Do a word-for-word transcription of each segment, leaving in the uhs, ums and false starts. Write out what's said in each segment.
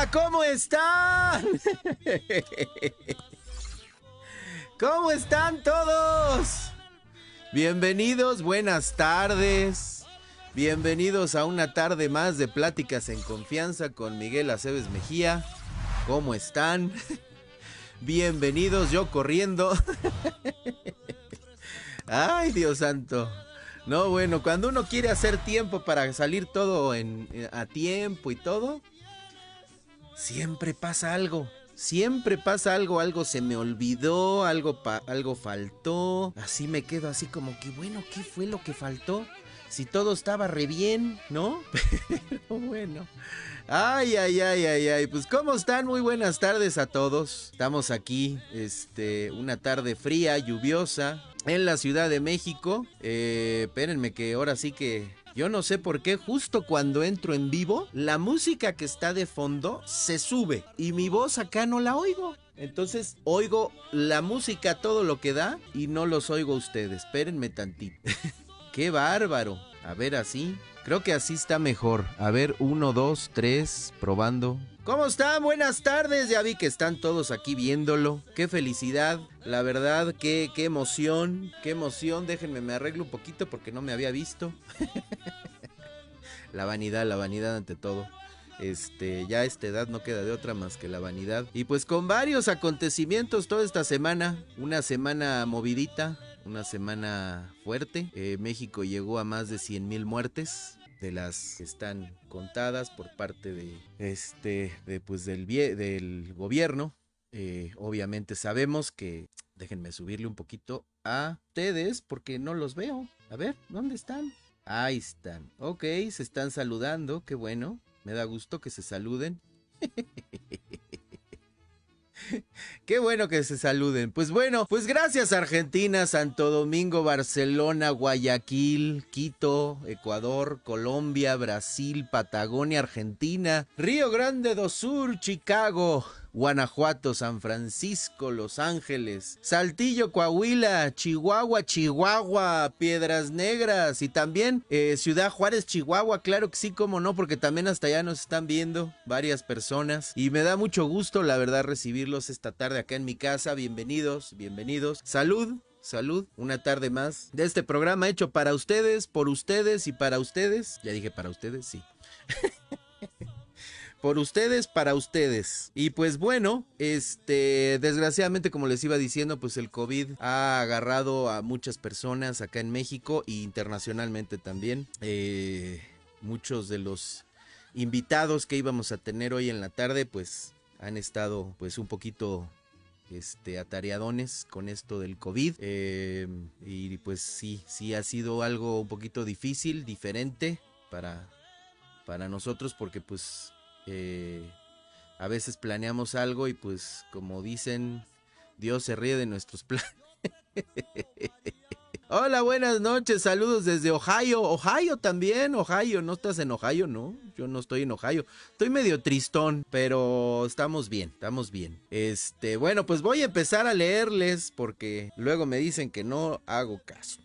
Hola, ¿cómo están? ¿Cómo están todos? Bienvenidos, buenas tardes. Bienvenidos a una tarde más de Pláticas en Confianza con Miguel Aceves Mejía. ¿Cómo están? Bienvenidos, yo corriendo. Ay, Dios santo. No, bueno, cuando uno quiere hacer tiempo para salir todo en, a tiempo y todo, siempre pasa algo. Siempre pasa algo, algo se me olvidó, algo, pa, algo faltó. Así me quedo así como que, bueno, ¿qué fue lo que faltó? Si todo estaba re bien, ¿no? Pero bueno. Ay, ay, ay, ay, ay. Pues, ¿cómo están? Muy buenas tardes a todos. Estamos aquí, este, una tarde fría, lluviosa, en la Ciudad de México. Eh, espérenme que ahora sí que... Yo no sé por qué, justo cuando entro en vivo, la música que está de fondo se sube y mi voz acá no la oigo. Entonces, oigo la música todo lo que da y no los oigo a ustedes. Espérenme tantito. ¡Qué bárbaro! A ver, así. Creo que así está mejor. A ver, uno, dos, tres, probando. ¿Cómo están? Buenas tardes. Ya vi que están todos aquí viéndolo. ¡Qué felicidad! La verdad, qué, qué emoción. Qué emoción. Déjenme, me arreglo un poquito porque no me había visto. La vanidad, la vanidad ante todo. Este, ya a esta edad no queda de otra más que la vanidad. Y pues con varios acontecimientos toda esta semana. Una semana movidita. Una semana fuerte. Eh, México llegó a más de cien mil muertes, de las que están contadas por parte de este de, pues del, del gobierno. Eh, obviamente sabemos que... Déjenme subirle un poquito a ustedes porque no los veo. A ver, ¿dónde están? Ahí están. Ok, se están saludando, qué bueno. Me da gusto que se saluden. Qué bueno que se saluden. Pues bueno, pues gracias Argentina, Santo Domingo, Barcelona, Guayaquil, Quito, Ecuador, Colombia, Brasil, Patagonia, Argentina, Río Grande do Sur, Chicago, Guanajuato, San Francisco, Los Ángeles, Saltillo, Coahuila, Chihuahua, Chihuahua, Piedras Negras y también eh, Ciudad Juárez, Chihuahua, claro que sí, cómo no, porque también hasta allá nos están viendo varias personas y me da mucho gusto, la verdad, recibirlos esta tarde acá en mi casa. Bienvenidos, bienvenidos, salud. Salud, una tarde más de este programa hecho para ustedes, por ustedes y para ustedes. Ya dije para ustedes, sí. Por ustedes, para ustedes. Y pues bueno, este, desgraciadamente, como les iba diciendo, pues el COVID ha agarrado a muchas personas acá en México e internacionalmente también. Eh, muchos de los invitados que íbamos a tener hoy en la tarde, pues han estado pues un poquito este, atareadones con esto del COVID. Eh, y pues sí, sí ha sido algo un poquito difícil, diferente para, para nosotros porque pues... Eh, a veces planeamos algo y pues como dicen, Dios se ríe de nuestros planes. Hola, buenas noches, saludos desde Ohio. Ohio también, Ohio, ¿no estás en Ohio? No, yo no estoy en Ohio. Estoy medio tristón, pero estamos bien, estamos bien. Este, bueno, pues voy a empezar a leerles porque luego me dicen que no hago caso.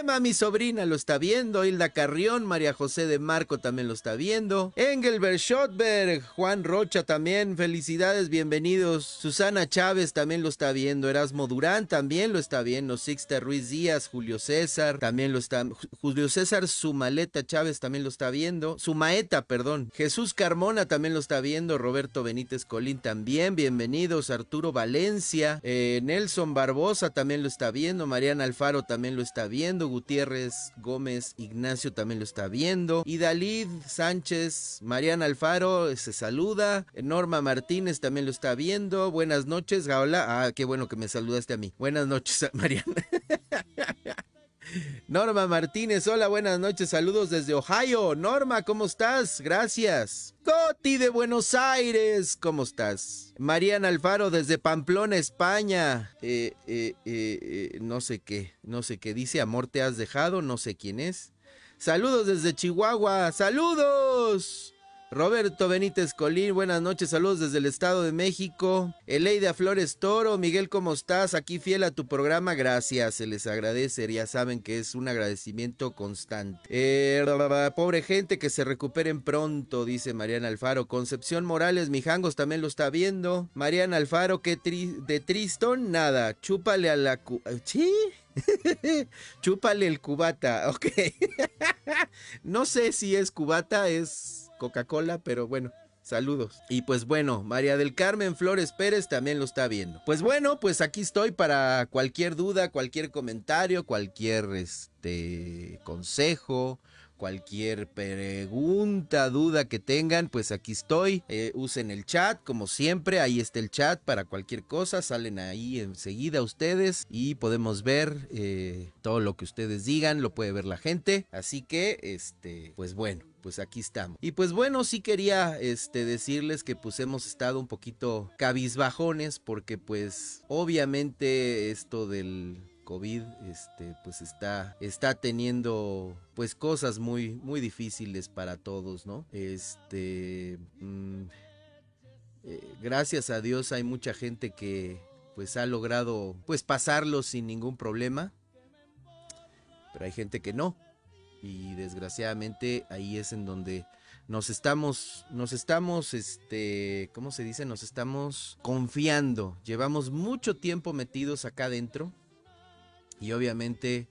Emma, mi sobrina, lo está viendo. Hilda Carrión, María José de Marco también lo está viendo. Engelbert Schottberg, Juan Rocha también, felicidades, bienvenidos. Susana Chávez también lo está viendo. Erasmo Durán también lo está viendo. Sixta Ruiz Díaz, Julio César también lo está. Julio César Sumaleta Chávez también lo está viendo. Sumaeta, perdón. Jesús Carmona también lo está viendo. Roberto Benítez Colín también, bienvenidos. Arturo Valencia, eh, Nelson Barbosa también lo está viendo. Mariana Alfaro también lo está viendo. Gutiérrez Gómez Ignacio también lo está viendo. Idalid Sánchez, Mariana Alfaro se saluda. Norma Martínez también lo está viendo. Buenas noches, Gaola. Ah, qué bueno que me saludaste a mí. Buenas noches, Mariana. Norma Martínez, hola, buenas noches, saludos desde Ohio. Norma, ¿cómo estás? Gracias. Coti de Buenos Aires, ¿cómo estás? Mariana Alfaro desde Pamplona, España. Eh, eh, eh, eh, no sé qué, no sé qué dice, amor te has dejado, no sé quién es. Saludos desde Chihuahua, saludos. Roberto Benítez Colín, buenas noches, saludos desde el Estado de México. Eleida Flores Toro, Miguel, ¿cómo estás? Aquí fiel a tu programa, gracias, se les agradece, ya saben que es un agradecimiento constante. Eh, pobre gente, que se recuperen pronto, dice Mariana Alfaro. Concepción Morales, Mijangos también lo está viendo. Mariana Alfaro, ¿qué tri de tristón? Nada, chúpale a la... Cu ¿sí? Chúpale el cubata, ok. No sé si es cubata, es... Coca-Cola, pero bueno, saludos. Y pues bueno, María del Carmen Flores Pérez también lo está viendo. Pues bueno, pues aquí estoy para cualquier duda, cualquier comentario, cualquier este consejo, cualquier pregunta, duda que tengan, pues aquí estoy. Eh, usen el chat, como siempre, ahí está el chat para cualquier cosa, salen ahí enseguida ustedes y podemos ver eh, todo lo que ustedes digan, lo puede ver la gente. Así que, este, pues bueno. Pues aquí estamos. Y pues bueno, sí quería este, decirles que pues hemos estado un poquito cabizbajones porque pues obviamente esto del COVID este, pues está, está teniendo pues cosas muy, muy difíciles para todos, ¿no? Este, mm, eh, gracias a Dios hay mucha gente que pues ha logrado pues pasarlo sin ningún problema, pero hay gente que no. Y desgraciadamente ahí es en donde nos estamos, nos estamos, este, ¿cómo se dice? Nos estamos confiando. Llevamos mucho tiempo metidos acá adentro y obviamente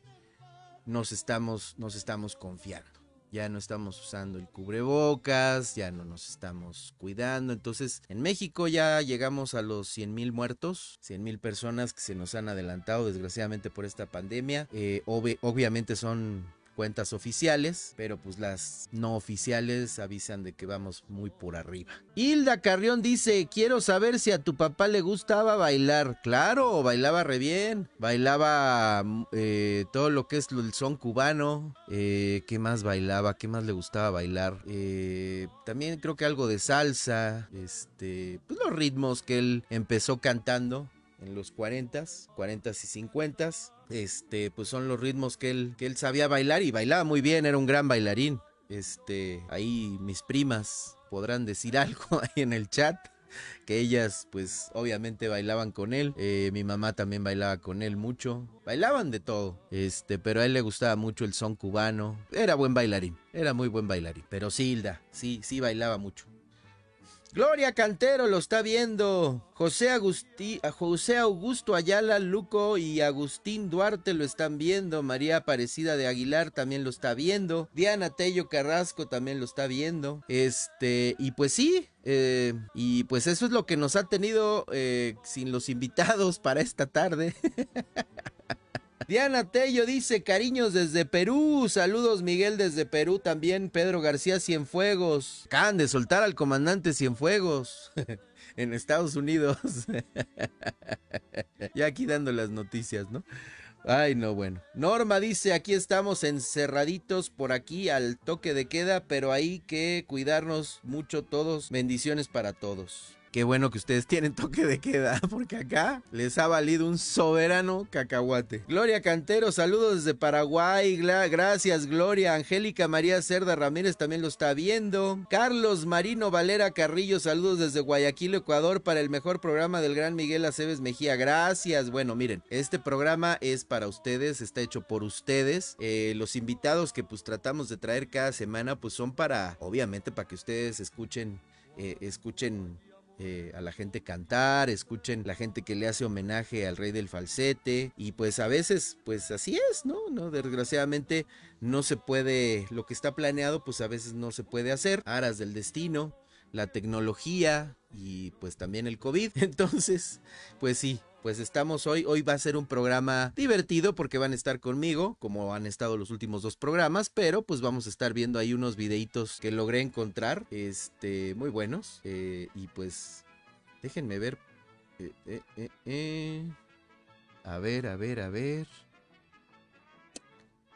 nos estamos, nos estamos confiando. Ya no estamos usando el cubrebocas, ya no nos estamos cuidando. Entonces, en México ya llegamos a los cien mil muertos, cien mil personas que se nos han adelantado desgraciadamente por esta pandemia. Eh, ob- obviamente son... cuentas oficiales, pero pues las no oficiales avisan de que vamos muy por arriba. Hilda Carrión dice, quiero saber si a tu papá le gustaba bailar. Claro, bailaba re bien, bailaba eh, todo lo que es el son cubano, eh, ¿qué más bailaba? ¿Qué más le gustaba bailar? Eh, también creo que algo de salsa, este, pues los ritmos que él empezó cantando en los cuarentas, cuarentas y cincuentas. Este, pues son los ritmos que él, que él sabía bailar y bailaba muy bien, era un gran bailarín. Este, ahí mis primas podrán decir algo ahí en el chat, que ellas pues obviamente bailaban con él. Eh, mi mamá también bailaba con él mucho, bailaban de todo. Este, pero a él le gustaba mucho el son cubano, era buen bailarín, era muy buen bailarín. Pero sí, Hilda, sí, sí bailaba mucho. Gloria Cantero lo está viendo, José, Agustí, José Augusto Ayala Luco y Agustín Duarte lo están viendo, María Aparecida de Aguilar también lo está viendo, Diana Tello Carrasco también lo está viendo, este, y pues sí, eh, y pues eso es lo que nos ha tenido eh, sin los invitados para esta tarde. Diana Tello dice, cariños desde Perú, saludos Miguel desde Perú también, Pedro García Cienfuegos, acaban de soltar al comandante Cienfuegos en Estados Unidos, ya aquí dando las noticias, ¿no? Ay, no, bueno. Norma dice, aquí estamos encerraditos por aquí al toque de queda, pero hay que cuidarnos mucho todos, bendiciones para todos. Qué bueno que ustedes tienen toque de queda, porque acá les ha valido un soberano cacahuate. Gloria Cantero, saludos desde Paraguay, gracias Gloria. Angélica María Cerda Ramírez también lo está viendo. Carlos Marino Valera Carrillo, saludos desde Guayaquil, Ecuador, para el mejor programa del gran Miguel Aceves Mejía, gracias. Bueno, miren, este programa es para ustedes, está hecho por ustedes. Eh, los invitados que pues tratamos de traer cada semana, pues son para, obviamente, para que ustedes escuchen, eh, escuchen... Eh, a la gente cantar, escuchen la gente que le hace homenaje al rey del falsete y pues a veces pues así es, ¿no? No, desgraciadamente no se puede, lo que está planeado pues a veces no se puede hacer, aras del destino, la tecnología y pues también el COVID, entonces pues sí. Pues estamos hoy, hoy va a ser un programa divertido porque van a estar conmigo, como han estado los últimos dos programas, pero pues vamos a estar viendo ahí unos videitos que logré encontrar, este, muy buenos, eh, y pues déjenme ver, eh, eh, eh, eh. a ver, a ver, a ver,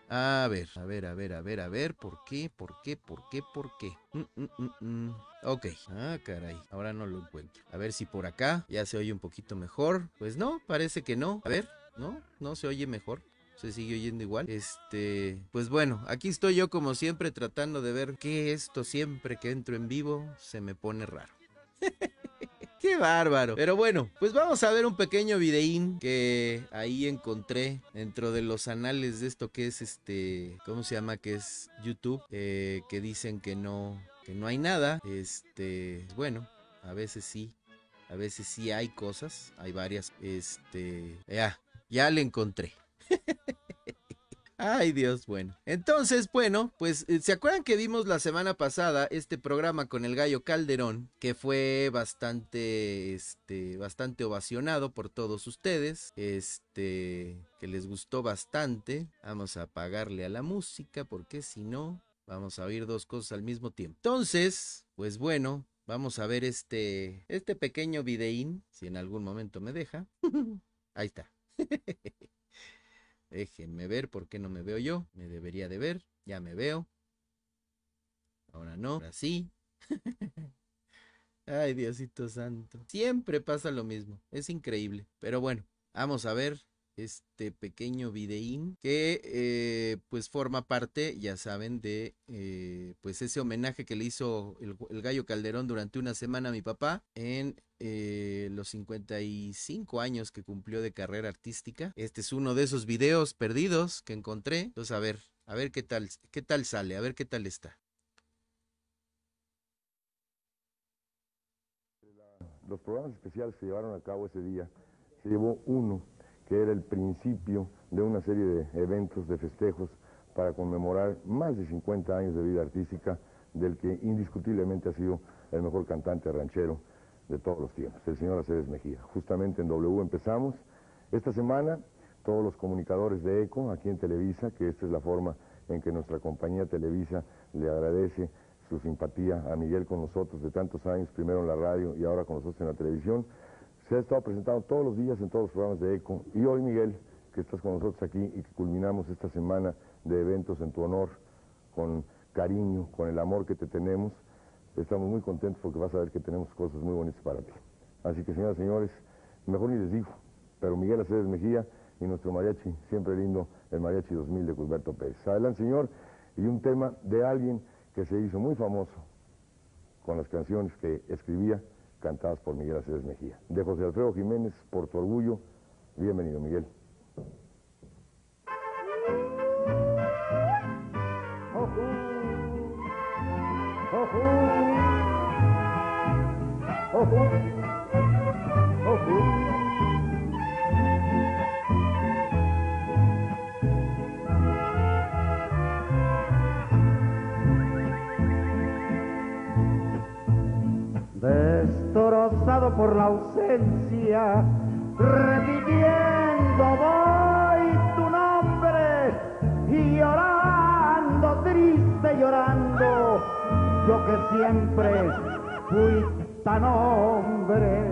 a ver, a ver, a ver, a ver, a ver, ¿por qué, por qué, por qué, por qué? Mm, mm, mm, mm. Ok, ah caray, ahora no lo encuentro. A ver si por acá ya se oye un poquito mejor. Pues no, parece que no. A ver, no, no se oye mejor. se sigue oyendo igual. Este, pues bueno, aquí estoy yo como siempre tratando de ver qué esto siempre que entro en vivo se me pone raro. ¡Qué bárbaro! Pero bueno, pues vamos a ver un pequeño videín que ahí encontré dentro de los anales de esto que es este... ¿Cómo se llama? Que es YouTube. Eh, que dicen que no, que no hay nada. Este... Bueno, a veces sí. A veces sí hay cosas. Hay varias. Este... Ya, ya le encontré. Ay, Dios, bueno. Entonces, bueno, pues, ¿se acuerdan que vimos la semana pasada este programa con el Gallo Calderón? Que fue bastante, este, bastante ovacionado por todos ustedes. Este, que les gustó bastante. Vamos a apagarle a la música porque si no, vamos a oír dos cosas al mismo tiempo. Entonces, pues bueno, vamos a ver este, este pequeño videín. Si en algún momento me deja. Ahí está. Déjenme ver, ¿por qué no me veo yo? Me debería de ver, ya me veo. Ahora no, ahora sí. Ay, Diosito santo. Siempre pasa lo mismo, es increíble. Pero bueno, vamos a ver este pequeño videín que eh, pues forma parte, ya saben, de eh, pues ese homenaje que le hizo el, el Gallo Calderón durante una semana a mi papá en... Eh, los cincuenta y cinco años que cumplió de carrera artística. Este es uno de esos videos perdidos que encontré. Entonces, a ver, a ver qué tal, qué tal sale, a ver qué tal está. Los programas especiales que se llevaron a cabo ese día, se llevó uno que era el principio de una serie de eventos, de festejos para conmemorar más de cincuenta años de vida artística del que indiscutiblemente ha sido el mejor cantante ranchero de todos los tiempos, el señor Aceves Mejía. Justamente en W empezamos. Esta semana, todos los comunicadores de ECO, aquí en Televisa, que esta es la forma en que nuestra compañía Televisa le agradece su simpatía a Miguel con nosotros de tantos años, primero en la radio y ahora con nosotros en la televisión, se ha estado presentando todos los días en todos los programas de ECO. Y hoy, Miguel, que estás con nosotros aquí y que culminamos esta semana de eventos en tu honor, con cariño, con el amor que te tenemos, estamos muy contentos porque vas a ver que tenemos cosas muy bonitas para ti. Así que, señoras y señores, mejor ni les digo, pero Miguel Aceves Mejía y nuestro mariachi, siempre lindo, el Mariachi dos mil de Gilberto Pérez. Adelante, señor, y un tema de alguien que se hizo muy famoso con las canciones que escribía, cantadas por Miguel Aceves Mejía. De José Alfredo Jiménez, Por tu orgullo, bienvenido, Miguel. Oh, oh, oh. Destrozado por la ausencia, repitiendo voy tu nombre y llorando, triste llorando, yo que siempre fui tan hombre,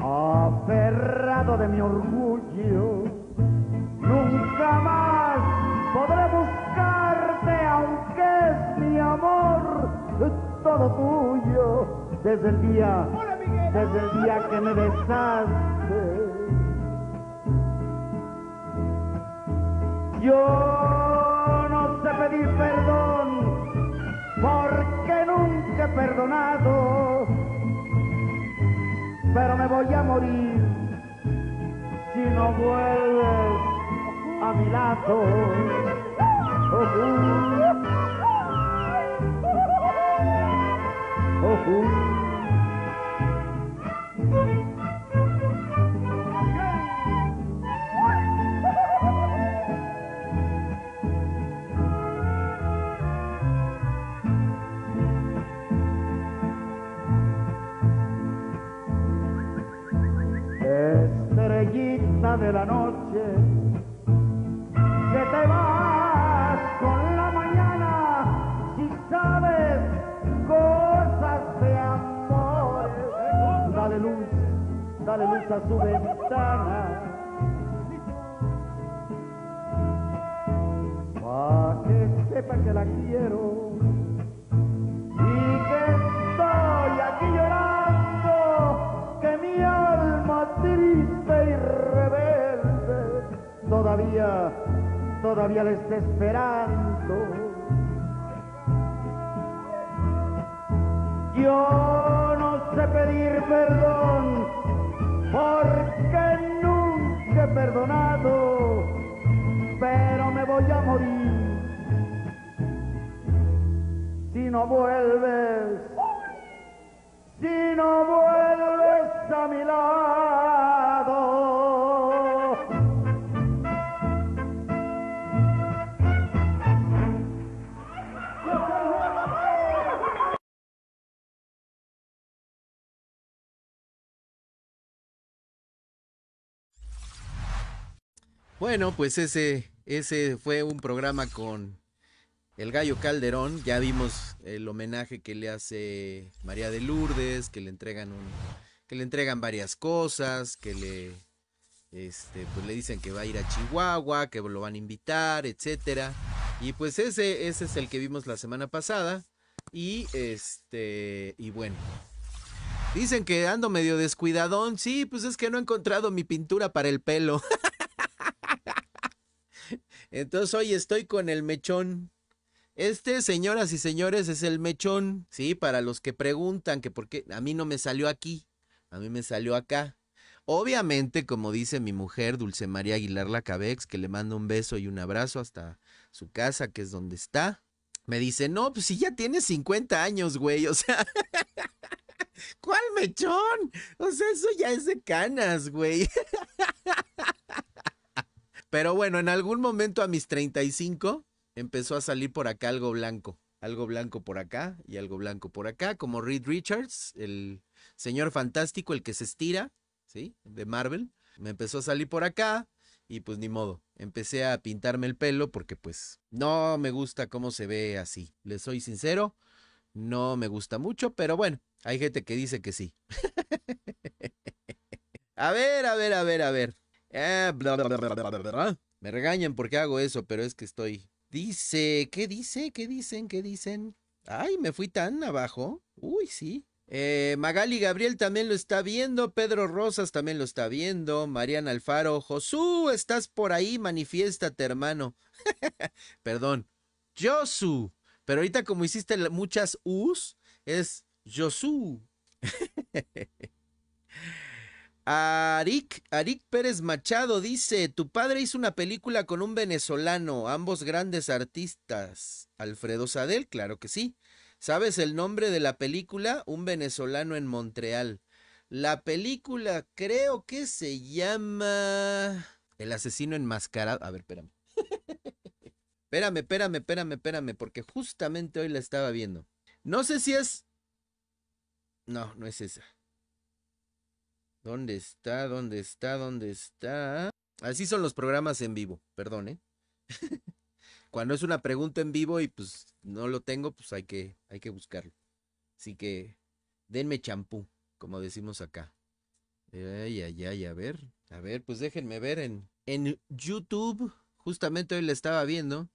aferrado de mi orgullo, nunca más podré buscarte, aunque es mi amor todo tuyo, desde el día, desde el día que me besaste. Yo no sé pedir perdón, porque nunca he perdonado, pero me voy a morir si no vuelves a mi lado. Oh, uh. Oh, de la noche, que te vas con la mañana, si sabes cosas de amor, dale luz, dale luz a su ventana, pa' que sepa que la quiero y que estoy aquí llorando, que mi alma triste y rebelde todavía le está esperando. Yo no sé pedir perdón porque nunca he perdonado, pero me voy a morir si no vuelves, si no vuelves a mi lado. Bueno, pues ese, ese fue un programa con el Gallo Calderón. Ya vimos el homenaje que le hace María de Lourdes, que le entregan un, que le entregan varias cosas, que le, este, pues le dicen que va a ir a Chihuahua, que lo van a invitar, etcétera. Y pues ese, ese es el que vimos la semana pasada. Y este, y bueno. Dicen que ando medio descuidadón. Sí, pues es que no he encontrado mi pintura para el pelo. Entonces hoy estoy con el mechón. Este, señoras y señores, es el mechón, ¿sí? Para los que preguntan que por qué, a mí no me salió aquí, a mí me salió acá. Obviamente, como dice mi mujer, Dulce María Aguilar Lacabex, que le mando un beso y un abrazo hasta su casa, que es donde está. Me dice, no, pues si ya tienes cincuenta años, güey, o sea... ¿Cuál mechón? O sea, eso ya es de canas, güey. Pero bueno, en algún momento a mis treinta y cinco empezó a salir por acá algo blanco. Algo blanco por acá y algo blanco por acá, como Reed Richards, el señor fantástico, el que se estira, ¿sí? De Marvel. Me empezó a salir por acá y pues ni modo. Empecé a pintarme el pelo porque pues no me gusta cómo se ve así. Les soy sincero, no me gusta mucho, pero bueno, hay gente que dice que sí. A ver, a ver, a ver, a ver. Eh, bla, bla, bla, bla, bla, bla. Me regañan porque hago eso, pero es que estoy... Dice, ¿qué dice? ¿Qué dicen? ¿Qué dicen? Ay, me fui tan abajo. Uy, sí. Eh, Magali Gabriel también lo está viendo. Pedro Rosas también lo está viendo. Mariana Alfaro. Josú, estás por ahí. Manifiéstate, hermano. Perdón. Josú. Pero ahorita como hiciste muchas U's, es Josú. Arik, Arik Pérez Machado dice, tu padre hizo una película con un venezolano, ambos grandes artistas. Alfredo Sadel, claro que sí. ¿Sabes el nombre de la película? Un venezolano en Montreal. La película creo que se llama... El asesino enmascarado. A ver, espérame. Espérame, espérame, espérame, espérame, porque justamente hoy la estaba viendo. No sé si es... No, no es esa. ¿Dónde está? ¿Dónde está? ¿Dónde está? Así son los programas en vivo, perdón, ¿eh? Cuando es una pregunta en vivo y pues no lo tengo, pues hay que, hay que buscarlo. Así que denme champú, como decimos acá. Ay, ay, ay, a ver. A ver, pues déjenme ver en, en YouTube. Justamente hoy la estaba viendo.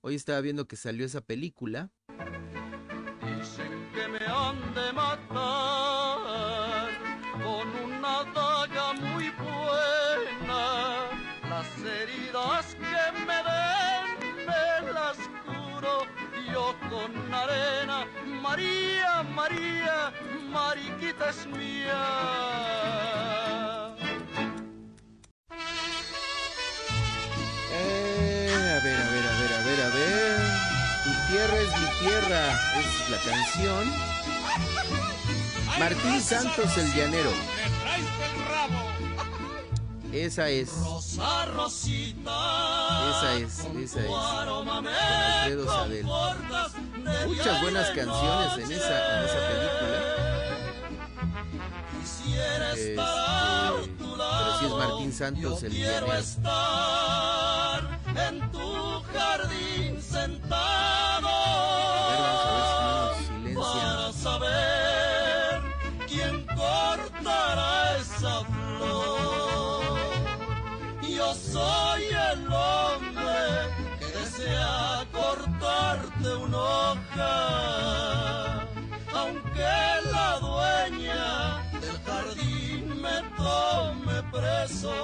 Hoy estaba viendo que salió esa película. Dicen que me han de matar. Con arena, María, María, mariquita es mía. Eh, a ver, a ver, a ver, a ver, a ver. Tu tierra es mi tierra, es la canción. Martín Santos, el llanero. Me traiste el rabo. Esa es. Rosa, Rosita, esa es, esa es. Con Alfredo Sadel. Muchas buenas canciones en esa, en esa película. Este, pero sí es Martín Santos el llanero. Estar en tu jardín sentado. A ver, vamos a ver si no nos silencian. Para saber quién cortará esa flor. Yo soy el hombre que desea cortarte una hoja, aunque la dueña del jardín me tome preso,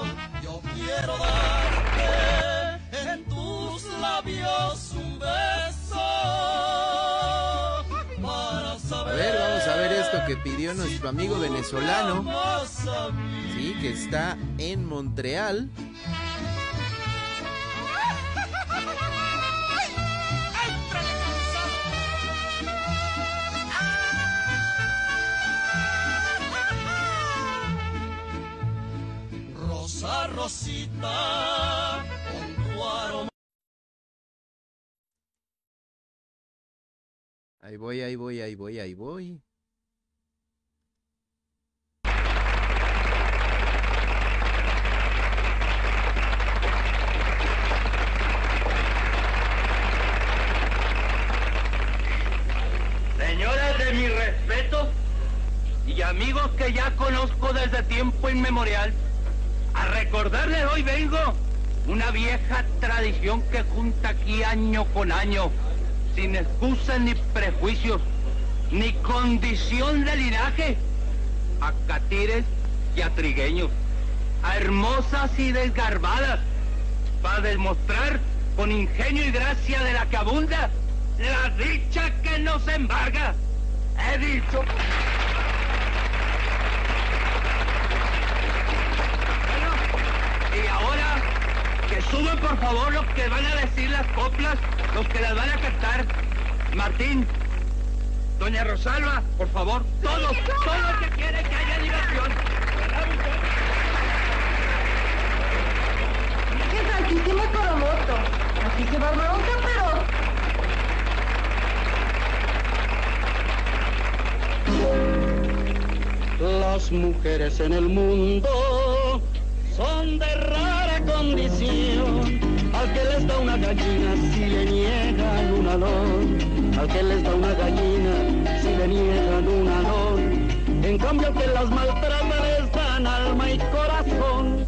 yo quiero darte en tu das un beso. A ver, vamos a ver esto que pidió nuestro amigo venezolano. Sí, que está en Montreal. Rosa, Rosita, con tu aroma. Ahí voy, ahí voy, ahí voy, ahí voy. Señoras de mi respeto y amigos que ya conozco desde tiempo inmemorial, a recordarles hoy vengo una vieja tradición que junta aquí año con año, sin excusas ni prejuicios, ni condición de linaje, a catires y a trigueños, a hermosas y desgarbadas, para demostrar con ingenio y gracia de la que abunda, la dicha que nos embarga. He dicho... Bueno, y ahora... que suban por favor los que van a decir las coplas, los que las van a cantar. Martín, doña Rosalba, por favor, todos, todos los que quieren que haya diversión. ¡Qué santísimo coromoto! Así que barbaronca, pero... Las mujeres en el mundo son de rara condición. Al que les da una gallina si le niegan un alón, al que les da una gallina si le niegan un alón, en cambio que las maltratan les dan alma y corazón.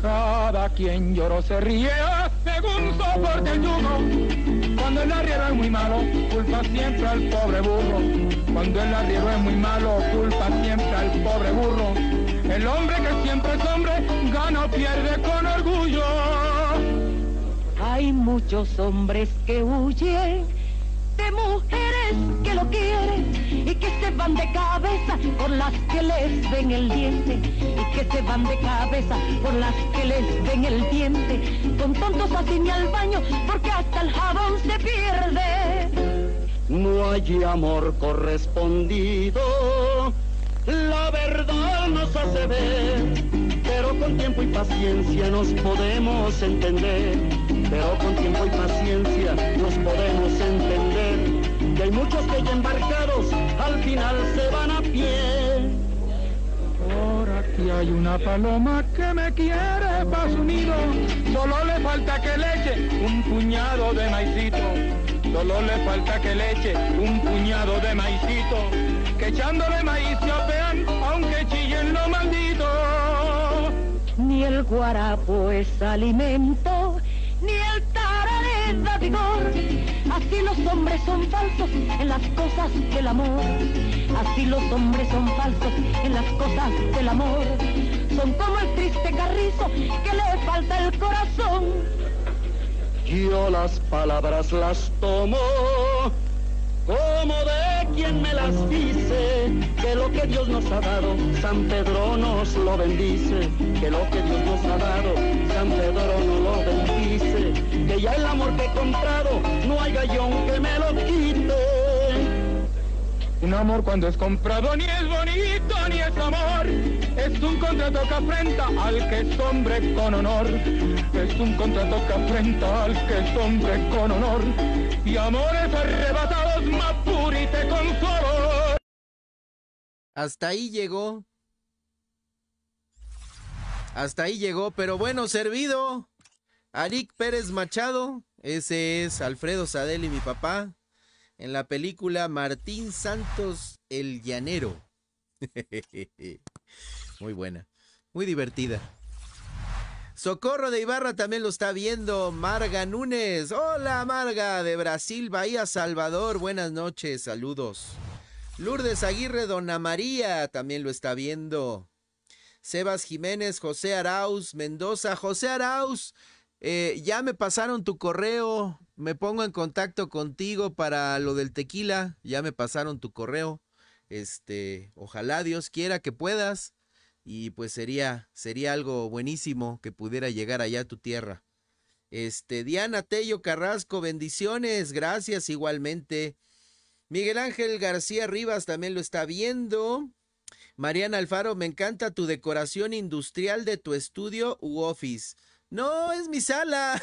Cada quien lloró se ríe según soporte el yugo. Cuando el arriero es muy malo, culpa siempre al pobre burro. Cuando el arriero es muy malo, culpa siempre al pobre burro. El hombre que siempre es hombre, gana o pierde con orgullo. Hay muchos hombres que huyen de mujeres que lo quieren y que se van de cabeza por las que les ven el diente, y que se van de cabeza por las que les ven el diente. Con tontos así ni al baño, porque hasta el jabón se pierde. No hay amor correspondido, la verdad nos hace ver, pero con tiempo y paciencia nos podemos entender, pero con tiempo y paciencia nos podemos entender, que hay muchos que ya embarcados al final se van a pie. Por aquí hay una paloma que me quiere pa' su nido, solo le falta que le eche un puñado de maicito, solo le falta que le eche un puñado de maicito, que echándole maíz se opean, aunque chillen lo maldito. Ni el guarapo es alimento, ni el taral es da vigor. Así los hombres son falsos en las cosas del amor. Así los hombres son falsos en las cosas del amor. Son como el triste carrizo que le falta el corazón. Yo las palabras las tomo como de quien me las dice, que lo que Dios nos ha dado, San Pedro nos lo bendice, que lo que Dios nos ha dado, San Pedro nos lo bendice, que ya el amor que he comprado, no hay gallón que me lo quite. Un amor cuando es comprado ni es bonito ni es amor, es un contrato que afrenta al que es hombre con honor, es un contrato que afrenta al que es hombre con honor, y amores arrebatados más purite con favor. Hasta ahí llegó. Hasta ahí llegó, pero bueno, servido. Aric Pérez Machado, ese es Alfredo Sadel y mi papá, en la película Martín Santos, El Llanero. Muy buena, muy divertida. Socorro de Ibarra también lo está viendo. Marga Núñez. Hola, Marga, de Brasil, Bahía Salvador. Buenas noches, saludos. Lourdes Aguirre, Dona María, también lo está viendo. Sebas Jiménez, José Arauz, Mendoza. José Arauz, Eh, ya me pasaron tu correo, me pongo en contacto contigo para lo del tequila, ya me pasaron tu correo, este, ojalá Dios quiera que puedas, y pues sería, sería algo buenísimo que pudiera llegar allá a tu tierra. Este, Diana Tello Carrasco, bendiciones, gracias igualmente. Miguel Ángel García Rivas también lo está viendo. Mariana Alfaro, me encanta tu decoración industrial de tu estudio u office. No, es mi sala.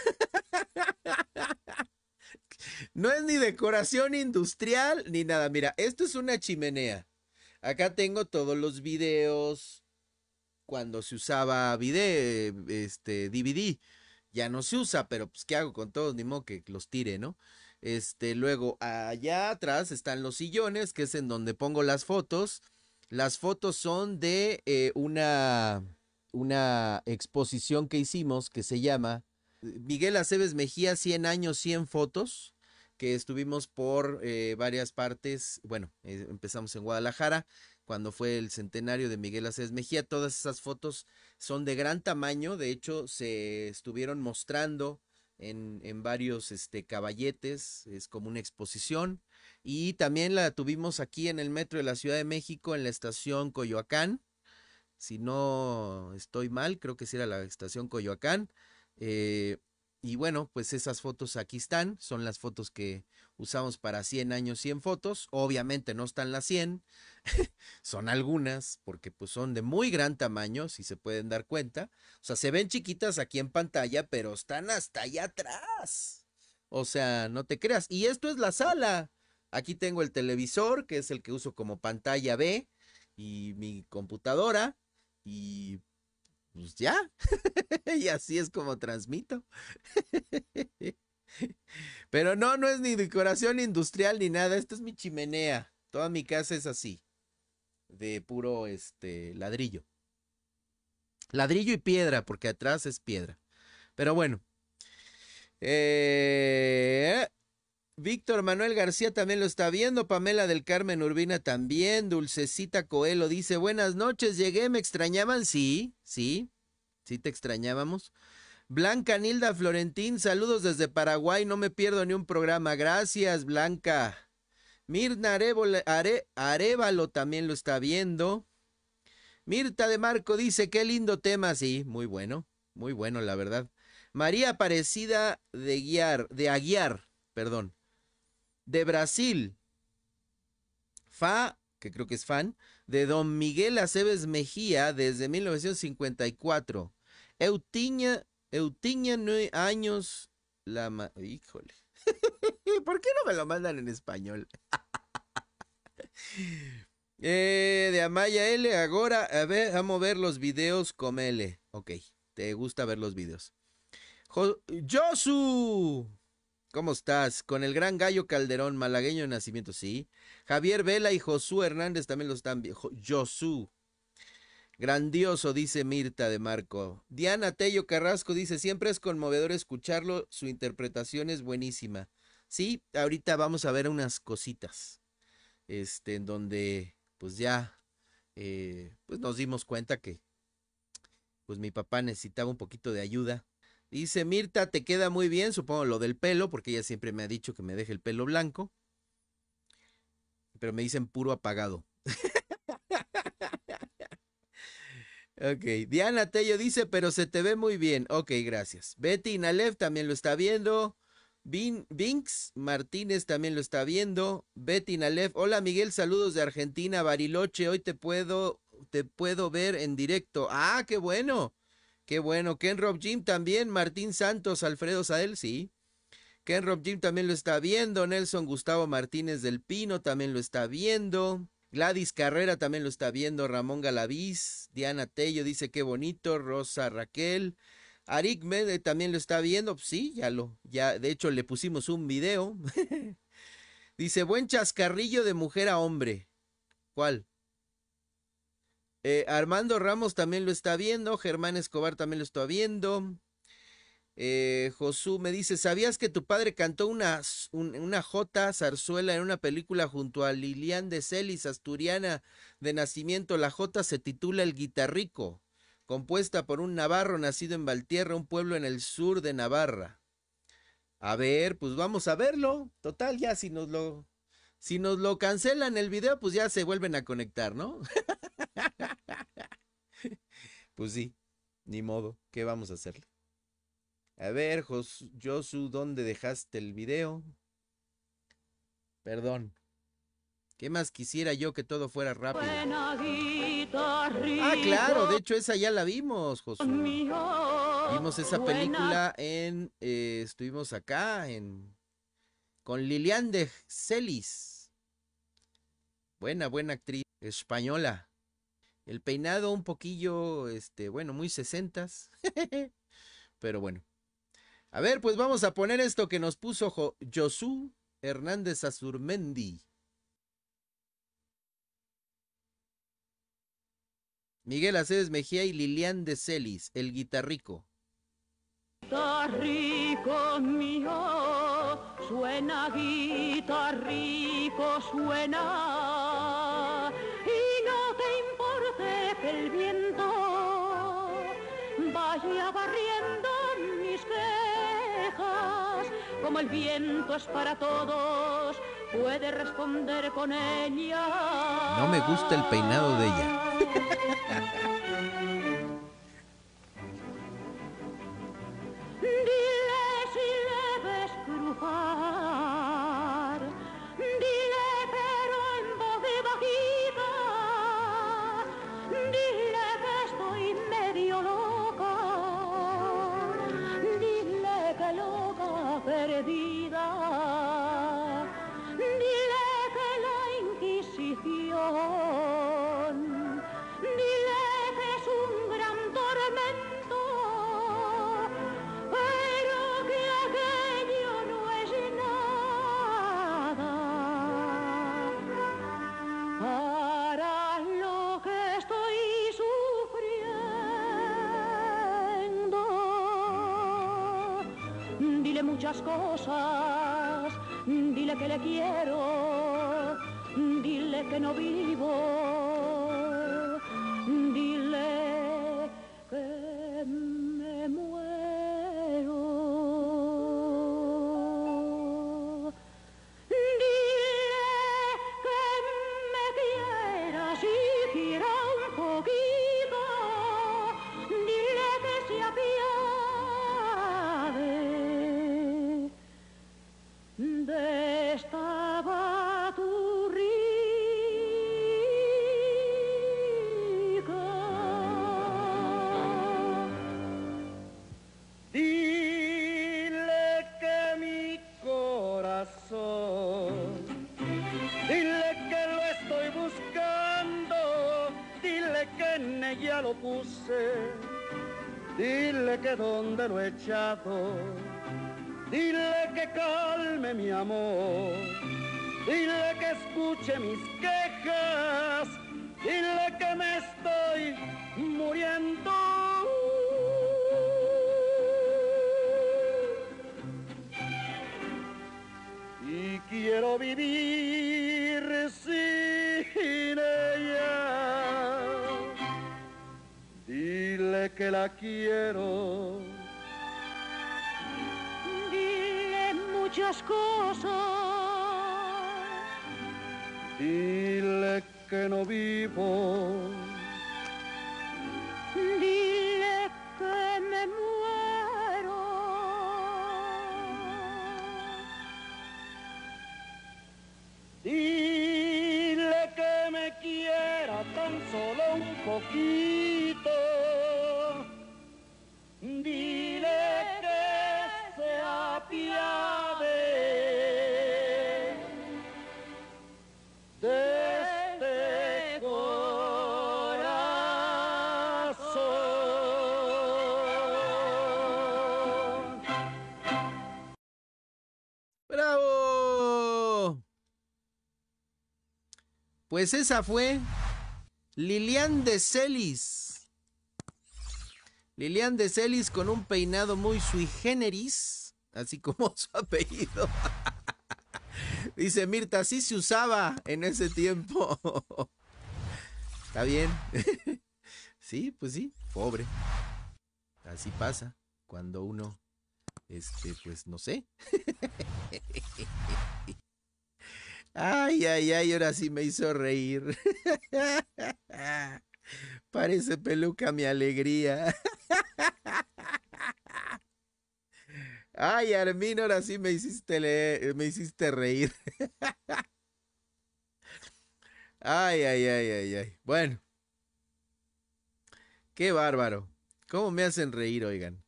No es ni decoración industrial ni nada. Mira, esto es una chimenea. Acá tengo todos los videos cuando se usaba video, este, D V D. Ya no se usa, pero pues ¿qué hago con todos? Ni modo que los tire, ¿no? Este, luego allá atrás están los sillones, que es en donde pongo las fotos. Las fotos son de eh, una, una exposición que hicimos que se llama Miguel Aceves Mejía, cien años, cien fotos, que estuvimos por eh, varias partes. Bueno, eh, empezamos en Guadalajara, cuando fue el centenario de Miguel Aceves Mejía. Todas esas fotos son de gran tamaño, de hecho se estuvieron mostrando En, en varios este, caballetes, es como una exposición, y también la tuvimos aquí en el metro de la Ciudad de México, en la estación Coyoacán, si no estoy mal, creo que sí era la estación Coyoacán, eh, y bueno, pues esas fotos aquí están, son las fotos que usamos para cien años, cien fotos, obviamente no están las cien, son algunas, porque pues son de muy gran tamaño, si se pueden dar cuenta, o sea, se ven chiquitas aquí en pantalla, pero están hasta allá atrás, o sea, no te creas, y esto es la sala, aquí tengo el televisor, que es el que uso como pantalla B, y mi computadora, y... pues ya, y así es como transmito. Pero no, no es ni decoración industrial ni nada, esta es mi chimenea. Toda mi casa es así, de puro este ladrillo. Ladrillo y piedra, porque atrás es piedra. Pero bueno. Eh... Víctor Manuel García también lo está viendo, Pamela del Carmen Urbina también, Dulcecita Coelho dice, buenas noches, llegué, me extrañaban, sí, sí, sí te extrañábamos. Blanca Nilda Florentín, saludos desde Paraguay, no me pierdo ni un programa, gracias Blanca. Mirna Arevalo, Are, Arevalo también lo está viendo. Mirta de Marco dice, qué lindo tema, sí, muy bueno, muy bueno la verdad. María Aparecida de Guiar, de Aguiar, perdón. De Brasil, Fa, que creo que es fan, de don Miguel Aceves Mejía desde mil novecientos cincuenta y cuatro. Eu tinha, eu tinha nueve años, la ma... Híjole, ¿por qué no me lo mandan en español? eh, de Amaya L, ahora, a ver, vamos a ver los videos con L. Ok, te gusta ver los videos. Jo Josu. ¿Cómo estás? Con el gran Gallo Calderón, malagueño de nacimiento, sí. Javier Vela y Josué Hernández también lo están viendo. Josu. Grandioso, dice Mirta de Marco. Diana Tello Carrasco dice, siempre es conmovedor escucharlo, su interpretación es buenísima. Sí, ahorita vamos a ver unas cositas. Este, en donde, pues ya, eh, pues nos dimos cuenta que, pues mi papá necesitaba un poquito de ayuda. Dice Mirta, te queda muy bien, supongo lo del pelo, porque ella siempre me ha dicho que me deje el pelo blanco. Pero me dicen puro apagado. Ok, Diana Tello dice, pero se te ve muy bien. Ok, gracias. Betty Inalev también lo está viendo. Vin, Vinx Martínez también lo está viendo. Betty Inalev, hola Miguel, saludos de Argentina, Bariloche. Hoy te puedo, te puedo ver en directo. Ah, qué bueno. Qué bueno, Ken Rob Jim también, Martín Santos, Alfredo Sadel, sí. Ken Rob Jim también lo está viendo, Nelson Gustavo Martínez del Pino también lo está viendo, Gladys Carrera también lo está viendo, Ramón Galaviz, Diana Tello dice qué bonito, Rosa Raquel, Arik Mede también lo está viendo, sí, ya lo, ya, de hecho le pusimos un video. Dice, buen chascarrillo de mujer a hombre. ¿Cuál? Eh, Armando Ramos también lo está viendo, Germán Escobar también lo está viendo, eh, Josu me dice, ¿sabías que tu padre cantó una, un, una jota zarzuela en una película junto a Lilián de Celis, asturiana de nacimiento? La jota se titula El Guitarrico, compuesta por un navarro nacido en Valtierra, un pueblo en el sur de Navarra. A ver, pues vamos a verlo. Total, ya si nos lo, si nos lo cancelan el video, pues ya se vuelven a conectar, ¿no? Pues sí, ni modo, ¿qué vamos a hacerle? A ver, Josu, ¿dónde dejaste el video? Perdón. ¿Qué más quisiera yo que todo fuera rápido? Ah, claro, de hecho esa ya la vimos, Josué. Vimos esa película en... Eh, estuvimos acá en... con Lilián de Celis. Buena, buena actriz española. El peinado un poquillo, este, bueno, muy sesentas. Pero bueno. A ver, pues vamos a poner esto que nos puso jo Josu Hernández Azurmendi. Miguel Aceves Mejía y Lilián de Celis, el guitarrico. Guitarrico mío, suena guitarrico, suena. Y no te importe que el viento vaya barriendo mis quejas. Como el viento es para todos, puede responder con ella. No me gusta el peinado de ella. Dile si le ves cruzar, dile pero en voz bajita, dile que estoy medio loca, dile que loca perdida, dile que la Inquisición. Muchas cosas, dile que le quiero, dile que no vivo, dile que me muero, dile que me quiera siquiera un poquito, dile que se apiade. Estaba tu rica. Dile que mi corazón, dile que lo estoy buscando, dile que en ella lo puse, dile que donde lo he echado. Dile que calme mi amor, dile que escuche mis quejas, dile que me estoy muriendo. Y quiero vivir sin ella, dile que la quiero. Muchas cosas. Dile que no vivo. Dile que me muero. Dile que me quiera tan solo un poquito. Dile que se apiade. Pues esa fue Lilián de Celis. Lilián de Celis con un peinado muy sui generis, así como su apellido. Dice Mirta, así se usaba en ese tiempo. Está bien. Sí, pues sí, pobre. Así pasa cuando uno, este, pues no sé. Ay, ay, ay, ahora sí me hizo reír. Parece peluca mi alegría. Ay, Armin, ahora sí me hiciste leer, me hiciste reír. Ay, ay, ay, ay, ay. Bueno. Qué bárbaro. ¿Cómo me hacen reír, oigan?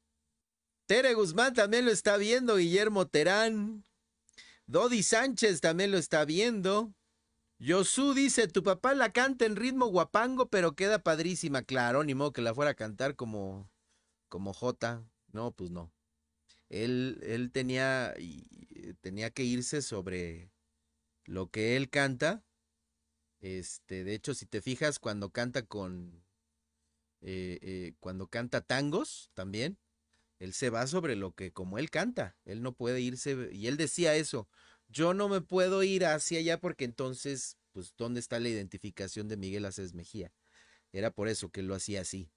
Tere Guzmán también lo está viendo, Guillermo Terán. Dodi Sánchez también lo está viendo. Yosu dice, tu papá la canta en ritmo guapango, pero queda padrísima. Claro, ni modo que la fuera a cantar como, como Jota. No, pues no. Él, él tenía, tenía que irse sobre lo que él canta. Este, de hecho, si te fijas, cuando canta con... Eh, eh, cuando canta tangos también, él se va sobre lo que, como él canta, él no puede irse, y él decía eso, yo no me puedo ir hacia allá porque entonces, pues, ¿dónde está la identificación de Miguel Aceves Mejía? Era por eso que lo hacía así.